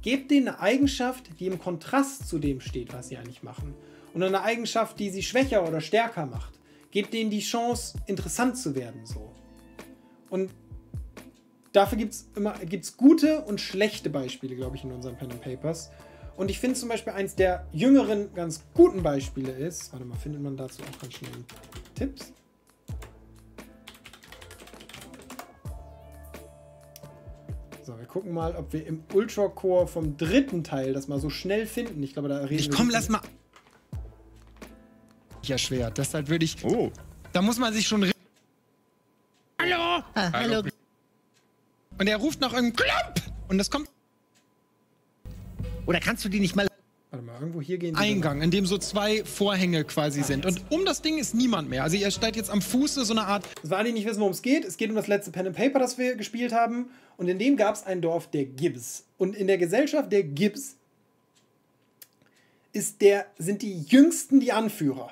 Gebt denen eine Eigenschaft, die im Kontrast zu dem steht, was sie eigentlich machen. Und eine Eigenschaft, die sie schwächer oder stärker macht. Gebt denen die Chance, interessant zu werden. So. Und dafür gibt's gute und schlechte Beispiele, glaube ich, in unseren Pen and Papers. Und ich finde zum Beispiel eins der jüngeren, ganz guten Beispiele ist, warte mal, findet man dazu auch ganz schnell Tipps? So, wir gucken mal, ob wir im Ultracore vom dritten Teil das mal so schnell finden. Ich glaube, da reden wir... Komm, lass mal... Ja, schwer. Deshalb würde ich... Oh. Da muss man sich schon... Hallo! Ah, hallo. Und er ruft noch irgendeinen Klump! Und das kommt... Oder kannst du die nicht mal... Warte mal, irgendwo hier gehen... Eingang, in dem so zwei Vorhänge quasi sind. Jetzt. Und um das Ding ist niemand mehr. Also ihr steht jetzt am Fuße so eine Art... Das war die nicht wissen, worum es geht. Es geht um das letzte Pen and Paper, das wir gespielt haben. Und in dem gab es ein Dorf der Gibbs. Und in der Gesellschaft der Gibbs sind die Jüngsten die Anführer.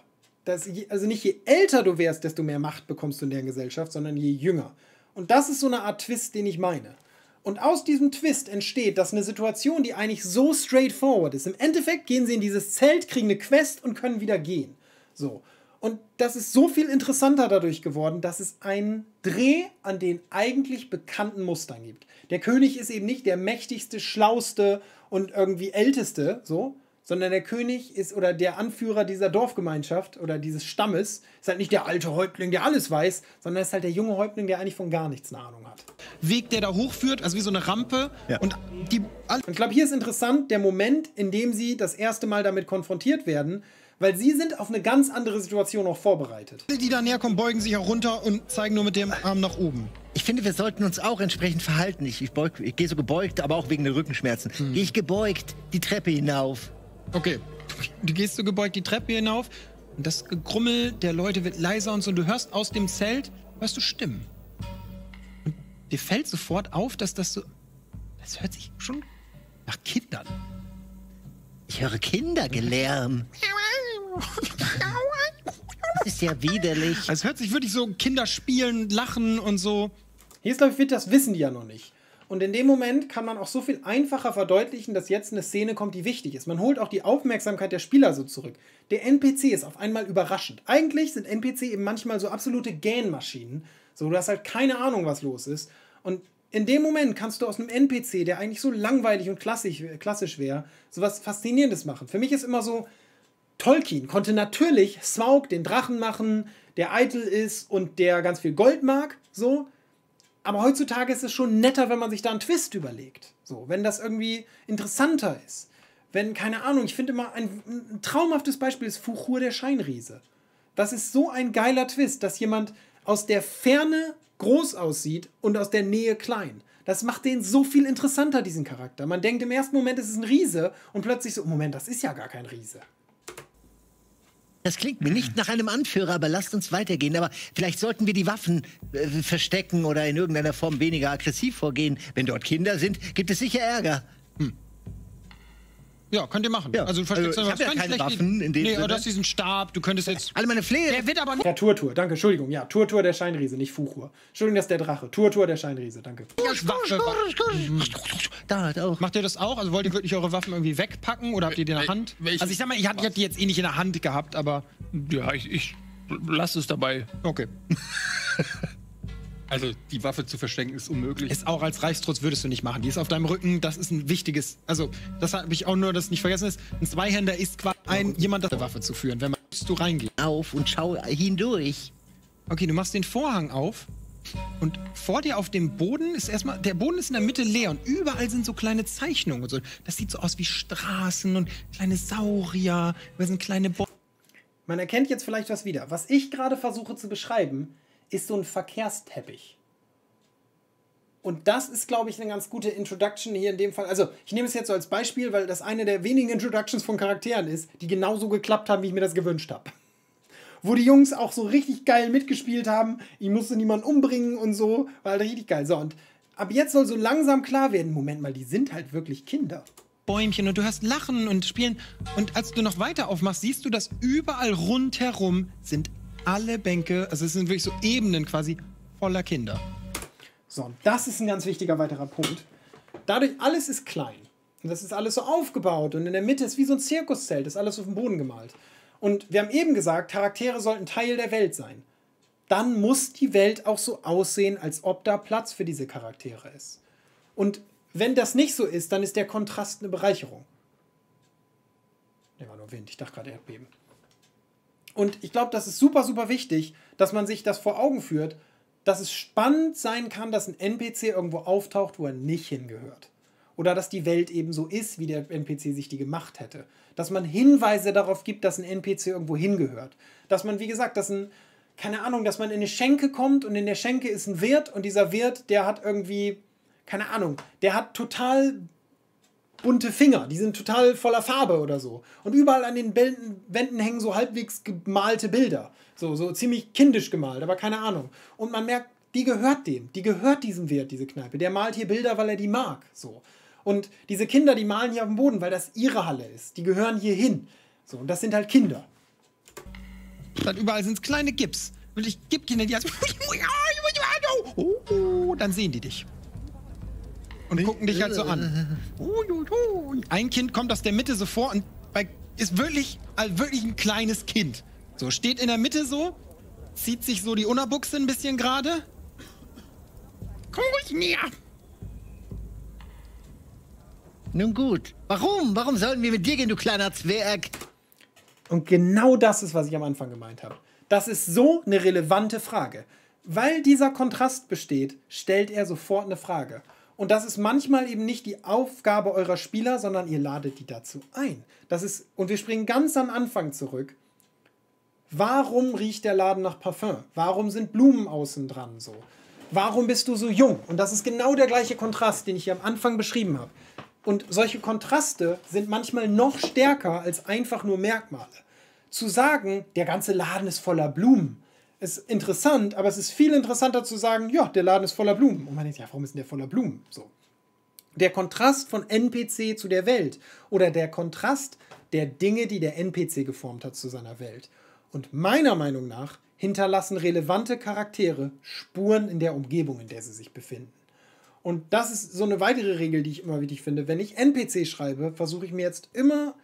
Also nicht je älter du wärst, desto mehr Macht bekommst du in der Gesellschaft, sondern je jünger. Und das ist so eine Art Twist, den ich meine. Und aus diesem Twist entsteht, dass eine Situation, die eigentlich so straightforward ist, im Endeffekt gehen sie in dieses Zelt, kriegen eine Quest und können wieder gehen. So. Und das ist so viel interessanter dadurch geworden, dass es einen Dreh an den eigentlich bekannten Mustern gibt. Der König ist eben nicht der mächtigste, schlauste und irgendwie älteste, so, sondern der König ist, oder der Anführer dieser Dorfgemeinschaft oder dieses Stammes, ist halt nicht der alte Häuptling, der alles weiß, sondern ist halt der junge Häuptling, der eigentlich von gar nichts eine Ahnung hat. Weg, der da hochführt, also wie so eine Rampe. Ja. Und ich glaube, hier ist interessant der Moment, in dem sie das erste Mal damit konfrontiert werden, weil sie sind auf eine ganz andere Situation auch vorbereitet. Die da näher kommen, beugen sich auch runter und zeigen nur mit dem Arm nach oben. Ich finde, wir sollten uns auch entsprechend verhalten. Ich gehe so gebeugt, aber auch wegen der Rückenschmerzen. Gehe ich gebeugt die Treppe hinauf. Okay, du gehst so gebeugt die Treppe hinauf und das Gegrummel der Leute wird leiser und so. Und du hörst aus dem Zelt, hörst du Stimmen. Und dir fällt sofort auf, dass das so... Das hört sich schon nach Kindern. Ich höre Kindergelärm. Das ist ja widerlich. Also es hört sich wirklich so Kinder spielen, lachen und so. Hier ist, glaube ich, das wissen die ja noch nicht. Und in dem Moment kann man auch so viel einfacher verdeutlichen, dass jetzt eine Szene kommt, die wichtig ist. Man holt auch die Aufmerksamkeit der Spieler so zurück. Der NPC ist auf einmal überraschend. Eigentlich sind NPC eben manchmal so absolute Gähnmaschinen. So, du hast halt keine Ahnung, was los ist. Und in dem Moment kannst du aus einem NPC, der eigentlich so langweilig und klassisch wäre, so was Faszinierendes machen. Für mich ist immer so, Tolkien konnte natürlich Smaug, den Drachen machen, der eitel ist und der ganz viel Gold mag, so. Aber heutzutage ist es schon netter, wenn man sich da einen Twist überlegt. So, wenn das irgendwie interessanter ist. Wenn, keine Ahnung, ich finde immer ein traumhaftes Beispiel ist Fuchur, der Scheinriese. Das ist so ein geiler Twist, dass jemand aus der Ferne groß aussieht und aus der Nähe klein. Das macht den so viel interessanter, diesen Charakter. Man denkt im ersten Moment, es ist ein Riese und plötzlich so, Moment, das ist ja gar kein Riese. Das klingt mir nicht nach einem Anführer, aber lasst uns weitergehen. Aber vielleicht sollten wir die Waffen verstecken oder in irgendeiner Form weniger aggressiv vorgehen. Wenn dort Kinder sind, gibt es sicher Ärger. Hm. Ja, könnt ihr machen. Ja. Also, ich habe ja keine Waffen in dem Sinne. Nee, du hast diesen Stab, du könntest jetzt... Alle meine Flehen. Der wird aber nicht... Ja, Turtur, danke, Entschuldigung. Ja, Turtur, der Scheinriese, nicht Fuchur. Entschuldigung, das ist der Drache. Turtur, der Scheinriese, danke. Da, da auch. Macht ihr das auch? Also wollt ihr wirklich eure Waffen irgendwie wegpacken oder habt ihr die in der Hand? Also ich sag mal, ich hatte die jetzt eh nicht in der Hand gehabt, aber... Ja, ich lasse es dabei. Okay. Also, die Waffe zu verstecken ist unmöglich. Ist auch als Reichstrotz würdest du nicht machen. Die ist auf deinem Rücken, das ist ein wichtiges... Also, das habe ich auch nur, dass es nicht vergessen ist. Ein Zweihänder ist quasi jemand, der Waffe zu führen. Wenn man... Du reingehst. Auf und schau hindurch. Okay, du machst den Vorhang auf. Und vor dir auf dem Boden ist erstmal... Der Boden ist in der Mitte leer und überall sind so kleine Zeichnungen und so. Das sieht so aus wie Straßen und kleine Saurier. Da sind kleine... Man erkennt jetzt vielleicht was wieder. Was ich gerade versuche zu beschreiben... ist so ein Verkehrsteppich. Und das ist, glaube ich, eine ganz gute Introduction hier in dem Fall. Also, ich nehme es jetzt so als Beispiel, weil das eine der wenigen Introductions von Charakteren ist, die genauso geklappt haben, wie ich mir das gewünscht habe. Wo die Jungs auch so richtig geil mitgespielt haben. Ich musste niemanden umbringen und so. War halt richtig geil. So, und ab jetzt soll so langsam klar werden, Moment mal, die sind halt wirklich Kinder. Bäumchen und du hörst Lachen und Spielen. Und als du noch weiter aufmachst, siehst du, dass überall rundherum sind alle Bänke, also es sind wirklich so Ebenen quasi voller Kinder. So, und das ist ein ganz wichtiger weiterer Punkt. Dadurch, alles ist klein. Und das ist alles so aufgebaut und in der Mitte ist wie so ein Zirkuszelt, das ist alles auf den Boden gemalt. Und wir haben eben gesagt, Charaktere sollten Teil der Welt sein. Dann muss die Welt auch so aussehen, als ob da Platz für diese Charaktere ist. Und wenn das nicht so ist, dann ist der Kontrast eine Bereicherung. Ne, war nur Wind, ich dachte gerade Erdbeben. Und ich glaube, das ist super, super wichtig, dass man sich das vor Augen führt, dass es spannend sein kann, dass ein NPC irgendwo auftaucht, wo er nicht hingehört. Oder dass die Welt eben so ist, wie der NPC sich die gemacht hätte. Dass man Hinweise darauf gibt, dass ein NPC irgendwo hingehört. Dass man, wie gesagt, dass ein, keine Ahnung, dass man in eine Schenke kommt und in der Schenke ist ein Wirt und dieser Wirt, der hat irgendwie, keine Ahnung, der hat total bunte Finger, die sind total voller Farbe oder so. Und überall an den Wänden hängen so halbwegs gemalte Bilder. So ziemlich kindisch gemalt, aber keine Ahnung. Und man merkt, die gehört dem, die gehört diesem Wirt, diese Kneipe. Der malt hier Bilder, weil er die mag, so. Und diese Kinder, die malen hier auf dem Boden, weil das ihre Halle ist. Die gehören hier hin. So, und das sind halt Kinder. Dann überall sind es kleine Gips. Und ich gebe Kinder, die also dann sehen die dich. Und gucken dich halt so an. Ein Kind kommt aus der Mitte so vor und ist wirklich ein kleines Kind. So, steht in der Mitte so, zieht sich so die Unterbuchse ein bisschen gerade. Komm ruhig näher. Nun gut. Warum? Warum sollten wir mit dir gehen, du kleiner Zwerg? Und genau das ist, was ich am Anfang gemeint habe. Das ist so eine relevante Frage. Weil dieser Kontrast besteht, stellt er sofort eine Frage. Und das ist manchmal eben nicht die Aufgabe eurer Spieler, sondern ihr ladet die dazu ein. Das ist, und wir springen ganz am Anfang zurück. Warum riecht der Laden nach Parfüm? Warum sind Blumen außen dran so? Warum bist du so jung? Und das ist genau der gleiche Kontrast, den ich hier am Anfang beschrieben habe. Und solche Kontraste sind manchmal noch stärker als einfach nur Merkmale. Zu sagen, der ganze Laden ist voller Blumen, ist interessant, aber es ist viel interessanter zu sagen, ja, der Laden ist voller Blumen. Und man denkt, ja, warum ist denn der voller Blumen? So. Der Kontrast von NPC zu der Welt oder der Kontrast der Dinge, die der NPC geformt hat zu seiner Welt. Und meiner Meinung nach hinterlassen relevante Charaktere Spuren in der Umgebung, in der sie sich befinden. Und das ist so eine weitere Regel, die ich immer wichtig finde. Wenn ich NPC schreibe, versuche ich mir jetzt immer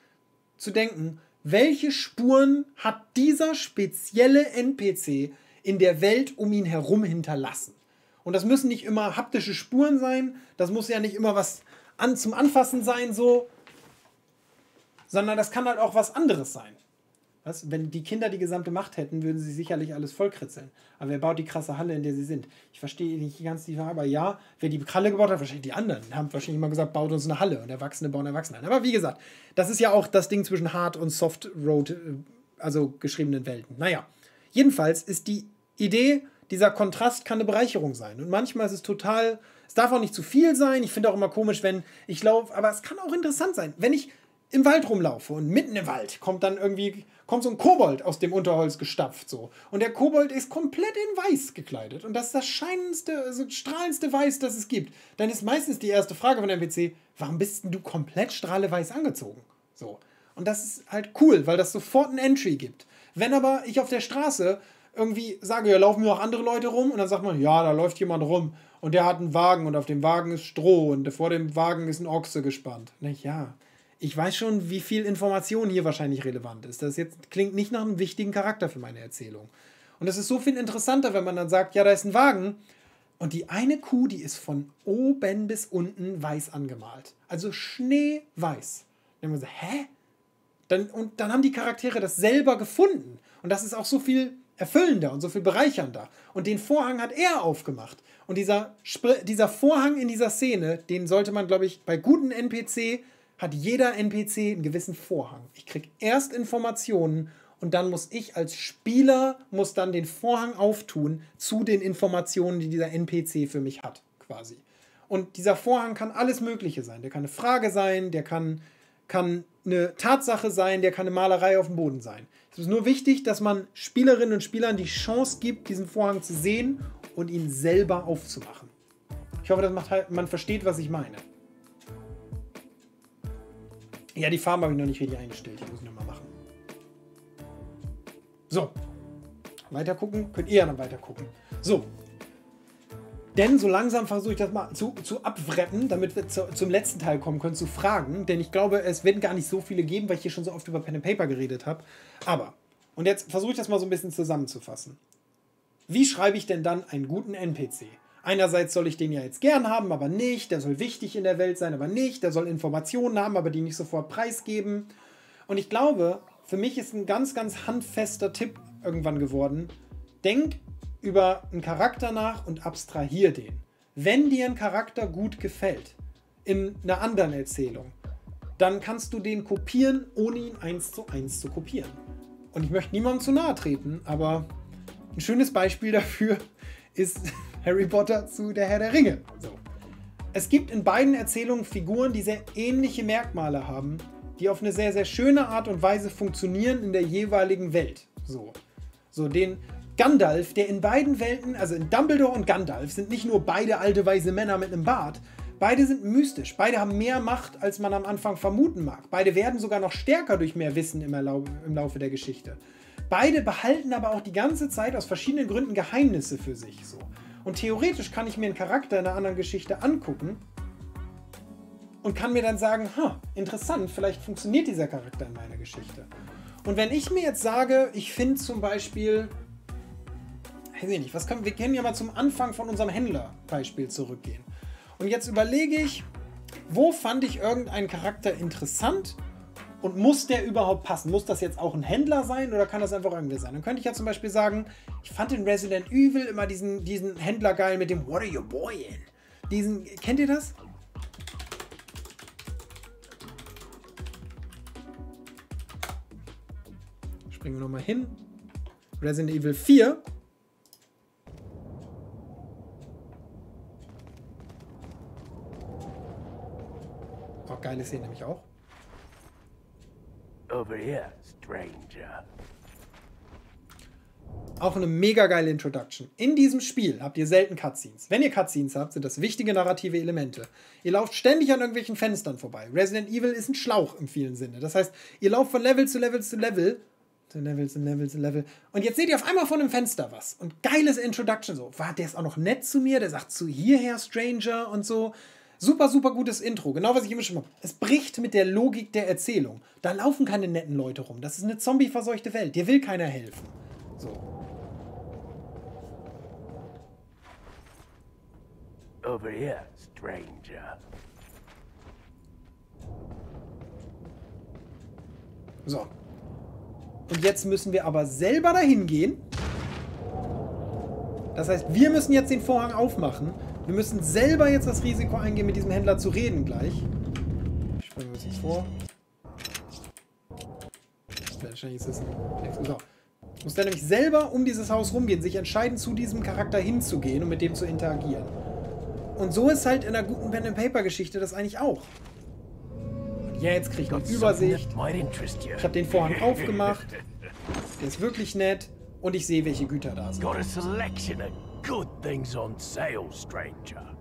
zu denken, welche Spuren hat dieser spezielle NPC in der Welt um ihn herum hinterlassen? Und das müssen nicht immer haptische Spuren sein, das muss ja nicht immer was zum Anfassen sein, so, sondern das kann halt auch was anderes sein. Was? Wenn die Kinder die gesamte Macht hätten, würden sie sicherlich alles vollkritzeln. Aber wer baut die krasse Halle, in der sie sind? Ich verstehe nicht ganz die Frage, aber ja, wer die Halle gebaut hat, wahrscheinlich die anderen. Die haben wahrscheinlich immer gesagt, baut uns eine Halle und Erwachsene bauen Erwachsene ein. Aber wie gesagt, das ist ja auch das Ding zwischen Hard- und Soft-Road, also geschriebenen Welten. Naja, jedenfalls ist die Idee, dieser Kontrast kann eine Bereicherung sein. Und manchmal ist es total, es darf auch nicht zu viel sein. Ich finde auch immer komisch, wenn ich laufe, aber es kann auch interessant sein, wenn ich im Wald rumlaufe und mitten im Wald kommt dann irgendwie so ein Kobold aus dem Unterholz gestapft so und der Kobold ist komplett in Weiß gekleidet und das ist das scheinendste, also strahlendste Weiß, das es gibt. Dann ist meistens die erste Frage von der NPC, warum bist denn du komplett strahleweiß angezogen? So. Und das ist halt cool, weil das sofort ein Entry gibt. Wenn aber ich auf der Straße irgendwie sage, ja, laufen mir auch andere Leute rum und dann sagt man, ja, da läuft jemand rum und der hat einen Wagen und auf dem Wagen ist Stroh und vor dem Wagen ist ein Ochse gespannt. Na ja. Ich weiß schon, wie viel Information hier wahrscheinlich relevant ist. Das jetzt klingt nicht nach einem wichtigen Charakter für meine Erzählung. Und es ist so viel interessanter, wenn man dann sagt, ja, da ist ein Wagen und die eine Kuh, die ist von oben bis unten weiß angemalt. Also schneeweiß. Dann haben wir so, hä? Und dann haben die Charaktere das selber gefunden. Und das ist auch so viel erfüllender und so viel bereichernder. Und den Vorhang hat er aufgemacht. Und dieser Vorhang in dieser Szene, den sollte man, glaube ich, bei guten NPC hat jeder NPC einen gewissen Vorhang. Ich kriege erst Informationen und dann muss ich als Spieler dann den Vorhang auftun zu den Informationen, die dieser NPC für mich hat, quasi. Und dieser Vorhang kann alles Mögliche sein. Der kann eine Frage sein, der kann eine Tatsache sein, der kann eine Malerei auf dem Boden sein. Es ist nur wichtig, dass man Spielerinnen und Spielern die Chance gibt, diesen Vorhang zu sehen und ihn selber aufzumachen. Ich hoffe, man versteht, was ich meine. Ja, die Farbe habe ich noch nicht richtig eingestellt. Die muss ich nochmal machen. So. Weiter gucken. Könnt ihr ja dann weiter gucken. So. Denn so langsam versuche ich das mal zu abwreppen, damit wir zum letzten Teil kommen können, zu Fragen. Denn ich glaube, es werden gar nicht so viele geben, weil ich hier schon so oft über Pen and Paper geredet habe. Aber, und jetzt versuche ich das mal so ein bisschen zusammenzufassen. Wie schreibe ich denn dann einen guten NPC? Einerseits soll ich den ja jetzt gern haben, aber nicht. Der soll wichtig in der Welt sein, aber nicht. Der soll Informationen haben, aber die nicht sofort preisgeben. Und ich glaube, für mich ist ein ganz, ganz handfester Tipp irgendwann geworden. Denk über einen Charakter nach und abstrahier den. Wenn dir ein Charakter gut gefällt, in einer anderen Erzählung, dann kannst du den kopieren, ohne ihn 1:1 zu kopieren. Und ich möchte niemandem zu nahe treten, aber ein schönes Beispiel dafür ist Harry Potter zu der Herr der Ringe. So. Es gibt in beiden Erzählungen Figuren, die sehr ähnliche Merkmale haben, die auf eine sehr, sehr schöne Art und Weise funktionieren in der jeweiligen Welt. So den Gandalf, der in beiden Welten, also in Dumbledore und Gandalf, sind nicht nur beide alte, weise Männer mit einem Bart. Beide sind mystisch. Beide haben mehr Macht, als man am Anfang vermuten mag. Beide werden sogar noch stärker durch mehr Wissen im Laufe der Geschichte. Beide behalten aber auch die ganze Zeit aus verschiedenen Gründen Geheimnisse für sich. So. Und theoretisch kann ich mir einen Charakter in einer anderen Geschichte angucken und kann mir dann sagen, ha, interessant, vielleicht funktioniert dieser Charakter in meiner Geschichte. Und wenn ich mir jetzt sage, ich finde zum Beispiel... Ich weiß nicht, wir können ja mal zum Anfang von unserem Händlerbeispiel zurückgehen. Und jetzt überlege ich, wo fand ich irgendeinen Charakter interessant und muss der überhaupt passen? Muss das jetzt auch ein Händler sein oder kann das einfach irgendwer sein? Dann könnte ich ja zum Beispiel sagen, ich fand in Resident Evil immer diesen Händler geil mit dem What are you boyin'? Kennt ihr das? Springen wir nochmal hin. Resident Evil 4. Geile Szene nämlich auch. Over here, Stranger. Auch eine mega geile Introduction. In diesem Spiel habt ihr selten Cutscenes. Wenn ihr Cutscenes habt, sind das wichtige narrative Elemente. Ihr lauft ständig an irgendwelchen Fenstern vorbei. Resident Evil ist ein Schlauch im vielen Sinne. Das heißt, ihr lauft von Level zu Level zu Level. Und jetzt seht ihr auf einmal von einem Fenster was. Und geiles Introduction so. War der ist auch noch nett zu mir. Der sagt zu hierher, Stranger und so. Super, super gutes Intro. Genau, was ich immer schon mache. Es bricht mit der Logik der Erzählung. Da laufen keine netten Leute rum. Das ist eine zombieverseuchte Welt. Dir will keiner helfen. So. Over here, Stranger. So. Und jetzt müssen wir aber selber dahin gehen. Das heißt, wir müssen jetzt den Vorhang aufmachen. Wir müssen selber jetzt das Risiko eingehen, mit diesem Händler zu reden gleich. Ich springe uns jetzt vor. Wahrscheinlich ist es ein... So. Muss der nämlich selber um dieses Haus rumgehen, sich entscheiden, zu diesem Charakter hinzugehen und mit dem zu interagieren. Und so ist halt in einer guten Pen-and-Paper-Geschichte das eigentlich auch. Und ja, jetzt kriege ich eine Übersicht. Ich habe den Vorhang aufgemacht. Der ist wirklich nett. Und ich sehe, welche Güter da sind. Good things on sale, Stranger.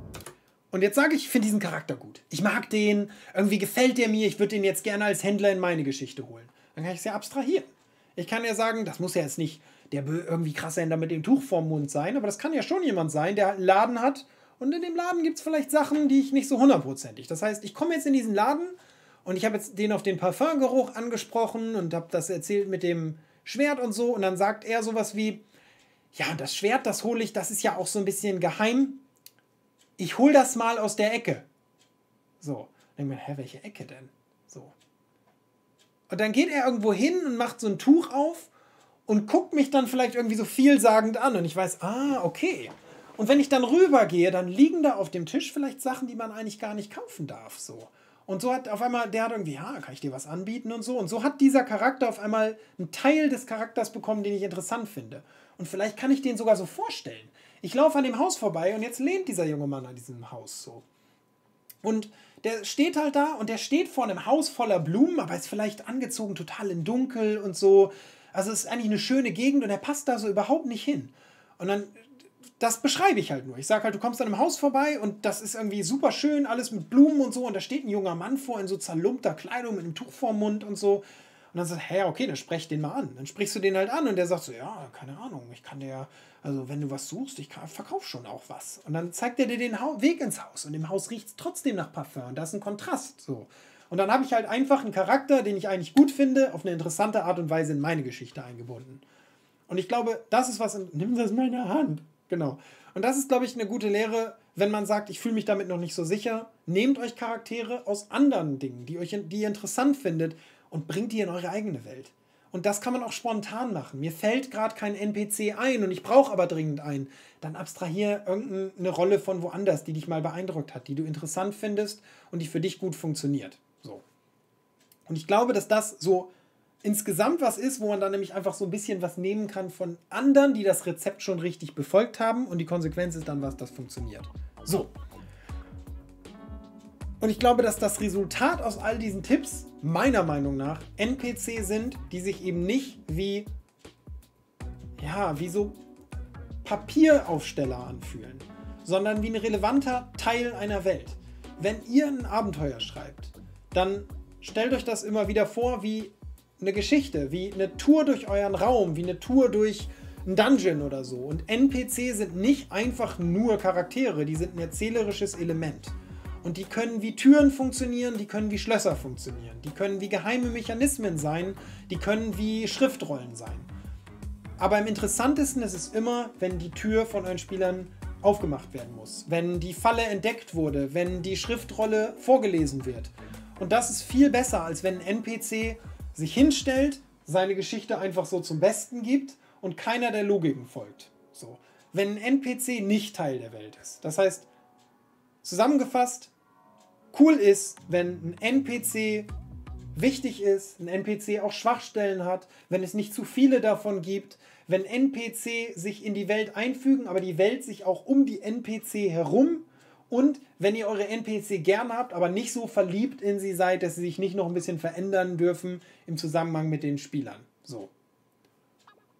Und jetzt sage ich, ich finde diesen Charakter gut. Ich mag den, irgendwie gefällt der mir, ich würde den jetzt gerne als Händler in meine Geschichte holen. Dann kann ich es ja abstrahieren. Ich kann ja sagen, das muss ja jetzt nicht der irgendwie krasse Händler mit dem Tuch vorm Mund sein, aber das kann ja schon jemand sein, der einen Laden hat und in dem Laden gibt es vielleicht Sachen, die ich nicht so hundertprozentig. Das heißt, ich komme jetzt in diesen Laden und ich habe jetzt den auf den Parfümgeruch angesprochen und habe das erzählt mit dem Schwert und so und dann sagt er sowas wie, ja, und das Schwert, das hole ich, das ist ja auch so ein bisschen geheim. Ich hole das mal aus der Ecke. So. Dann denke ich mir, hä, welche Ecke denn? So. Und dann geht er irgendwo hin und macht so ein Tuch auf und guckt mich dann vielleicht irgendwie so vielsagend an. Und ich weiß, ah, okay. Und wenn ich dann rübergehe, dann liegen da auf dem Tisch vielleicht Sachen, die man eigentlich gar nicht kaufen darf. So. Und so hat auf einmal, der hat irgendwie, ja, kann ich dir was anbieten und so. Und so hat dieser Charakter auf einmal einen Teil des Charakters bekommen, den ich interessant finde. Und vielleicht kann ich den sogar so vorstellen. Ich laufe an dem Haus vorbei und jetzt lehnt dieser junge Mann an diesem Haus so. Und der steht halt da und der steht vor einem Haus voller Blumen, aber ist vielleicht angezogen total in Dunkel und so. Also es ist eigentlich eine schöne Gegend und er passt da so überhaupt nicht hin. Und dann, das beschreibe ich halt nur. Ich sage halt, du kommst an einem Haus vorbei und das ist irgendwie super schön, alles mit Blumen und so. Und da steht ein junger Mann vor in so zerlumpter Kleidung mit einem Tuch vorm Mund und so. Und dann sagt er, ja, okay, dann sprech den mal an. Dann sprichst du den halt an und der sagt so, ja, keine Ahnung, ich kann dir, also wenn du was suchst, ich verkaufe schon auch was. Und dann zeigt er dir den Weg ins Haus und im Haus riecht es trotzdem nach Parfum und da ist ein Kontrast so. Und dann habe ich halt einfach einen Charakter, den ich eigentlich gut finde, auf eine interessante Art und Weise in meine Geschichte eingebunden. Und ich glaube, das ist was, nimm das in meine Hand, genau. Und das ist, glaube ich, eine gute Lehre, wenn man sagt, ich fühle mich damit noch nicht so sicher, nehmt euch Charaktere aus anderen Dingen, die ihr interessant findet und bringt die in eure eigene Welt. Und das kann man auch spontan machen. Mir fällt gerade kein NPC ein und ich brauche aber dringend einen. Dann abstrahiere irgendeine Rolle von woanders, die dich mal beeindruckt hat, die du interessant findest und die für dich gut funktioniert. So. Und ich glaube, dass das so insgesamt was ist, wo man dann nämlich einfach so ein bisschen was nehmen kann von anderen, die das Rezept schon richtig befolgt haben und die Konsequenz ist dann, was das funktioniert. So. Und ich glaube, dass das Resultat aus all diesen Tipps meiner Meinung nach NPC sind, die sich eben nicht wie, ja, wie so Papieraufsteller anfühlen, sondern wie ein relevanter Teil einer Welt. Wenn ihr ein Abenteuer schreibt, dann stellt euch das immer wieder vor wie eine Geschichte, wie eine Tour durch euren Raum, wie eine Tour durch ein Dungeon oder so. Und NPC sind nicht einfach nur Charaktere, die sind ein erzählerisches Element. Und die können wie Türen funktionieren, die können wie Schlösser funktionieren, die können wie geheime Mechanismen sein, die können wie Schriftrollen sein. Aber am interessantesten ist es immer, wenn die Tür von euren Spielern aufgemacht werden muss, wenn die Falle entdeckt wurde, wenn die Schriftrolle vorgelesen wird. Und das ist viel besser, als wenn ein NPC sich hinstellt, seine Geschichte einfach so zum Besten gibt und keiner der Logiken folgt. So. Wenn ein NPC nicht Teil der Welt ist. Das heißt, zusammengefasst, cool ist, wenn ein NPC wichtig ist, ein NPC auch Schwachstellen hat, wenn es nicht zu viele davon gibt, wenn NPC sich in die Welt einfügen, aber die Welt sich auch um die NPC herum. Und wenn ihr eure NPC gern habt, aber nicht so verliebt in sie seid, dass sie sich nicht noch ein bisschen verändern dürfen im Zusammenhang mit den Spielern. So.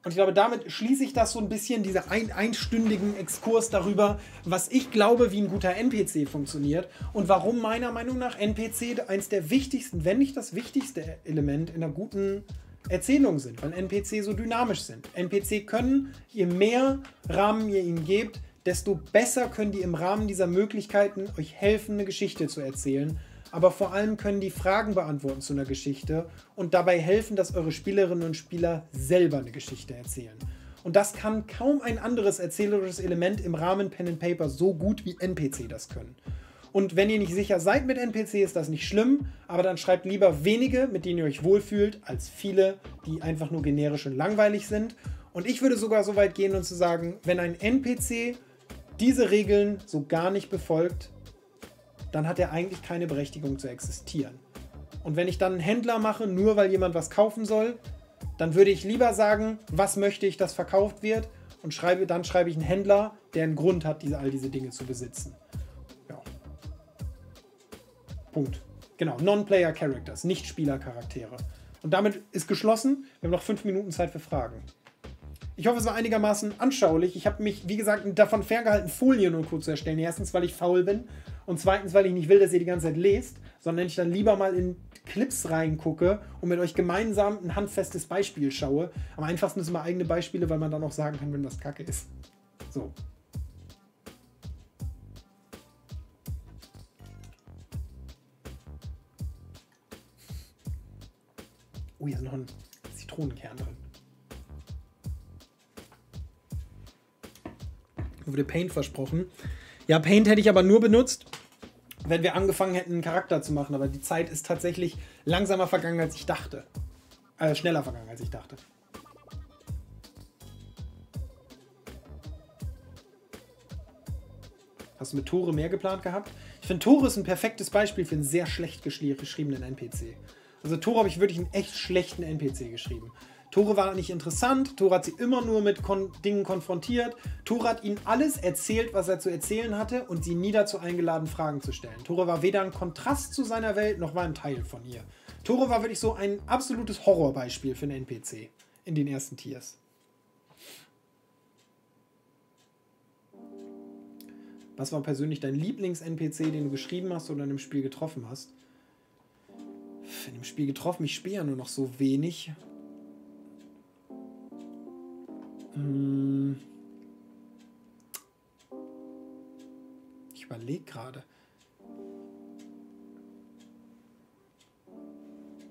Und ich glaube, damit schließe ich das so ein bisschen, diesen einstündigen Exkurs darüber, was ich glaube, wie ein guter NPC funktioniert und warum meiner Meinung nach NPC eins der wichtigsten, wenn nicht das wichtigste Element in einer guten Erzählung sind, weil NPC so dynamisch sind. NPC können, je mehr Rahmen ihr ihnen gebt, desto besser können die im Rahmen dieser Möglichkeiten euch helfen, eine Geschichte zu erzählen. Aber vor allem können die Fragen beantworten zu einer Geschichte und dabei helfen, dass eure Spielerinnen und Spieler selber eine Geschichte erzählen. Und das kann kaum ein anderes erzählerisches Element im Rahmen Pen and Paper so gut wie NPC das können. Und wenn ihr nicht sicher seid mit NPC, ist das nicht schlimm, aber dann schreibt lieber wenige, mit denen ihr euch wohlfühlt, als viele, die einfach nur generisch und langweilig sind. Und ich würde sogar so weit gehen und zu sagen, wenn ein NPC diese Regeln so gar nicht befolgt, dann hat er eigentlich keine Berechtigung zu existieren. Und wenn ich dann einen Händler mache, nur weil jemand was kaufen soll, dann würde ich lieber sagen, was möchte ich, dass verkauft wird, und dann schreibe ich einen Händler, der einen Grund hat, all diese Dinge zu besitzen. Ja. Punkt. Genau, Non-Player Characters, Nicht-Spieler-Charaktere. Und damit ist geschlossen, wir haben noch 5 Minuten Zeit für Fragen. Ich hoffe, es war einigermaßen anschaulich. Ich habe mich, wie gesagt, davon ferngehalten, Folien und Co. zu erstellen. Erstens, weil ich faul bin und zweitens, weil ich nicht will, dass ihr die ganze Zeit lest, sondern ich dann lieber mal in Clips reingucke und mit euch gemeinsam ein handfestes Beispiel schaue. Am einfachsten sind immer eigene Beispiele, weil man dann auch sagen kann, wenn was Kacke ist. So. Oh, hier ist noch ein Zitronenkern drin. Wurde Paint versprochen. Ja, Paint hätte ich aber nur benutzt, wenn wir angefangen hätten, einen Charakter zu machen. Aber die Zeit ist tatsächlich langsamer vergangen, als ich dachte. Schneller vergangen, als ich dachte. Hast du mit Tore mehr geplant gehabt? Ich finde, Tore ist ein perfektes Beispiel für einen sehr schlecht geschriebenen NPC. Also Tore habe ich wirklich einen echt schlechten NPC geschrieben. Tore war nicht interessant, Tore hat sie immer nur mit Dingen konfrontiert, Tore hat ihnen alles erzählt, was er zu erzählen hatte und sie nie dazu eingeladen, Fragen zu stellen. Tore war weder ein Kontrast zu seiner Welt, noch war ein Teil von ihr. Tore war wirklich so ein absolutes Horrorbeispiel für einen NPC in den ersten Tiers. Was war persönlich dein Lieblings-NPC, den du geschrieben hast oder in dem Spiel getroffen hast? In dem Spiel getroffen. Ich spiele ja nur noch so wenig. Ich überlege gerade.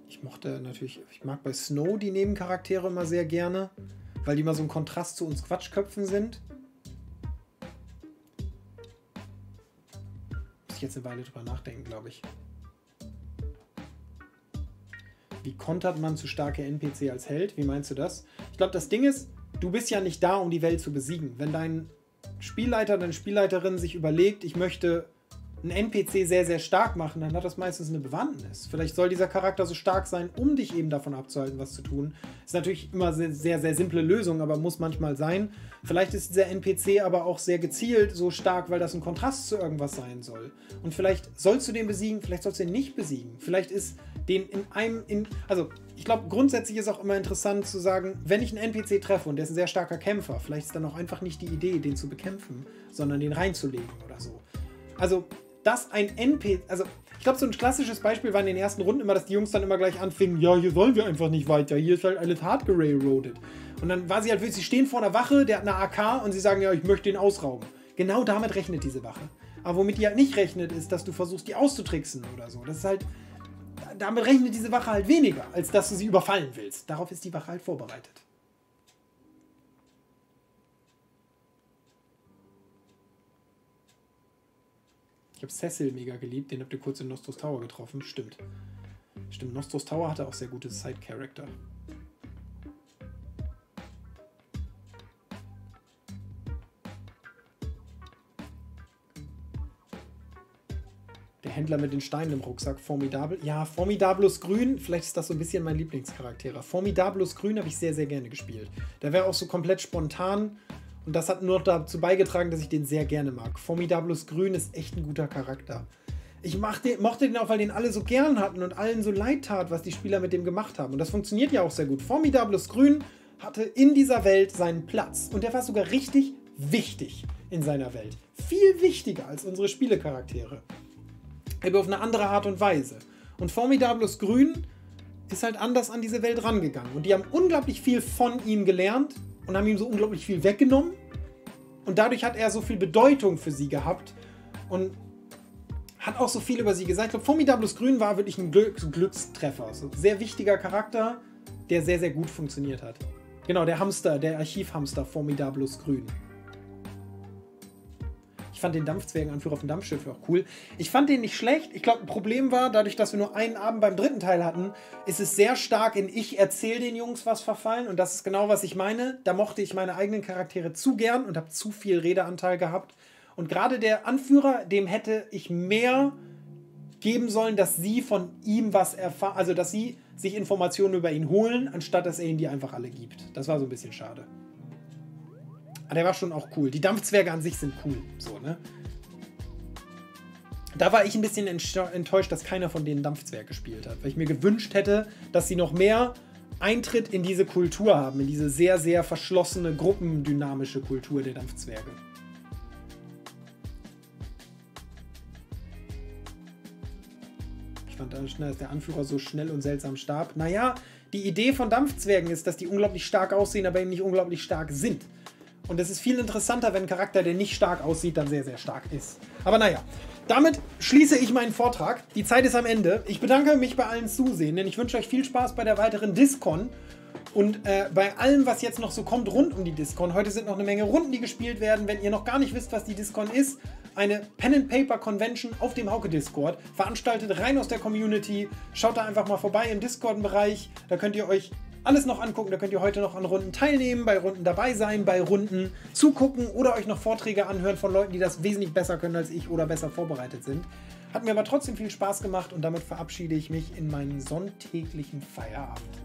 Ich mochte natürlich, ich mag bei Snow die Nebencharaktere immer sehr gerne, weil die immer so ein Kontrast zu uns Quatschköpfen sind. Muss ich jetzt eine Weile drüber nachdenken, glaube ich. Wie kontert man zu starke NPC als Held? Wie meinst du das? Ich glaube, das Ding ist, du bist ja nicht da, um die Welt zu besiegen. Wenn dein Spielleiter, deine Spielleiterin sich überlegt, ich möchte einen NPC sehr, sehr stark machen, dann hat das meistens eine Bewandtnis. Vielleicht soll dieser Charakter so stark sein, um dich eben davon abzuhalten, was zu tun. Ist natürlich immer eine sehr, sehr simple Lösung, aber muss manchmal sein. Vielleicht ist dieser NPC aber auch sehr gezielt so stark, weil das ein Kontrast zu irgendwas sein soll. Und vielleicht sollst du den besiegen, vielleicht sollst du ihn nicht besiegen. Vielleicht ist den in einem... also, ich glaube, grundsätzlich ist auch immer interessant zu sagen, wenn ich einen NPC treffe und der ist ein sehr starker Kämpfer, vielleicht ist dann auch einfach nicht die Idee, den zu bekämpfen, sondern den reinzulegen oder so. Also... dass ein NPC, also ich glaube, so ein klassisches Beispiel war in den ersten Runden immer, dass die Jungs dann immer gleich anfingen, ja, hier sollen wir einfach nicht weiter, hier ist halt alles hart gerailroadet. Und dann war sie halt wirklich, sie stehen vor einer Wache, der hat eine AK und sie sagen, ja, ich möchte den ausrauben. Genau damit rechnet diese Wache. Aber womit die halt nicht rechnet, ist, dass du versuchst, die auszutricksen oder so. Das ist halt, damit rechnet diese Wache halt weniger, als dass du sie überfallen willst. Darauf ist die Wache halt vorbereitet. Ich habe Cecil mega geliebt, den habt ihr kurz in Nostros Tower getroffen. Stimmt. Stimmt, Nostros Tower hatte auch sehr gute Side-Character. Der Händler mit den Steinen im Rucksack, formidabel. Ja, Formidablus Grün, vielleicht ist das so ein bisschen mein Lieblingscharakter. Formidablus Grün habe ich sehr, sehr gerne gespielt. Der wäre auch so komplett spontan. Und das hat nur dazu beigetragen, dass ich den sehr gerne mag. Formidablus Grün ist echt ein guter Charakter. Ich mochte den auch, weil den alle so gern hatten und allen so leid tat, was die Spieler mit dem gemacht haben. Und das funktioniert ja auch sehr gut. Formidablus Grün hatte in dieser Welt seinen Platz. Und der war sogar richtig wichtig in seiner Welt. Viel wichtiger als unsere Spielecharaktere. Aber auf eine andere Art und Weise. Und Formidablus Grün ist halt anders an diese Welt rangegangen. Und die haben unglaublich viel von ihm gelernt. Und haben ihm so unglaublich viel weggenommen. Und dadurch hat er so viel Bedeutung für sie gehabt. Und hat auch so viel über sie gesagt. Ich glaube, Formidablus Grün war wirklich ein Glückstreffer. So ein sehr wichtiger Charakter, der sehr, sehr gut funktioniert hat. Genau, der Hamster, der Archivhamster Formidablus Grün. Ich fand den Dampfzwergenanführer auf dem Dampfschiff auch cool. Ich fand den nicht schlecht. Ich glaube, ein Problem war, dadurch, dass wir nur einen Abend beim dritten Teil hatten, ist es sehr stark in ich erzähle den Jungs was verfallen. Und das ist genau, was ich meine. Da mochte ich meine eigenen Charaktere zu gern und habe zu viel Redeanteil gehabt. Und gerade der Anführer, dem hätte ich mehr geben sollen, dass sie von ihm was erfahren, also dass sie sich Informationen über ihn holen, anstatt dass er ihnen die einfach alle gibt. Das war so ein bisschen schade. Aber der war schon auch cool. Die Dampfzwerge an sich sind cool. So, ne? Da war ich ein bisschen enttäuscht, dass keiner von denen Dampfzwerg gespielt hat. Weil ich mir gewünscht hätte, dass sie noch mehr Eintritt in diese Kultur haben. In diese sehr, sehr verschlossene, gruppendynamische Kultur der Dampfzwerge. Ich fand schnell, dass der Anführer so schnell und seltsam starb. Naja, die Idee von Dampfzwergen ist, dass die unglaublich stark aussehen, aber eben nicht unglaublich stark sind. Und es ist viel interessanter, wenn ein Charakter, der nicht stark aussieht, dann sehr, sehr stark ist. Aber naja, damit schließe ich meinen Vortrag. Die Zeit ist am Ende. Ich bedanke mich bei allen Zusehenden. Ich wünsche euch viel Spaß bei der weiteren Discon. Und bei allem, was jetzt noch so kommt rund um die Discon. Heute sind noch eine Menge Runden, die gespielt werden. Wenn ihr noch gar nicht wisst, was die Discon ist, eine Pen-and-Paper-Convention auf dem Hauke-Discord. Veranstaltet rein aus der Community. Schaut da einfach mal vorbei im Discord-Bereich. Da könnt ihr euch... alles noch angucken, da könnt ihr heute noch an Runden teilnehmen, bei Runden dabei sein, bei Runden zugucken oder euch noch Vorträge anhören von Leuten, die das wesentlich besser können als ich oder besser vorbereitet sind. Hat mir aber trotzdem viel Spaß gemacht und damit verabschiede ich mich in meinen sonntäglichen Feierabend.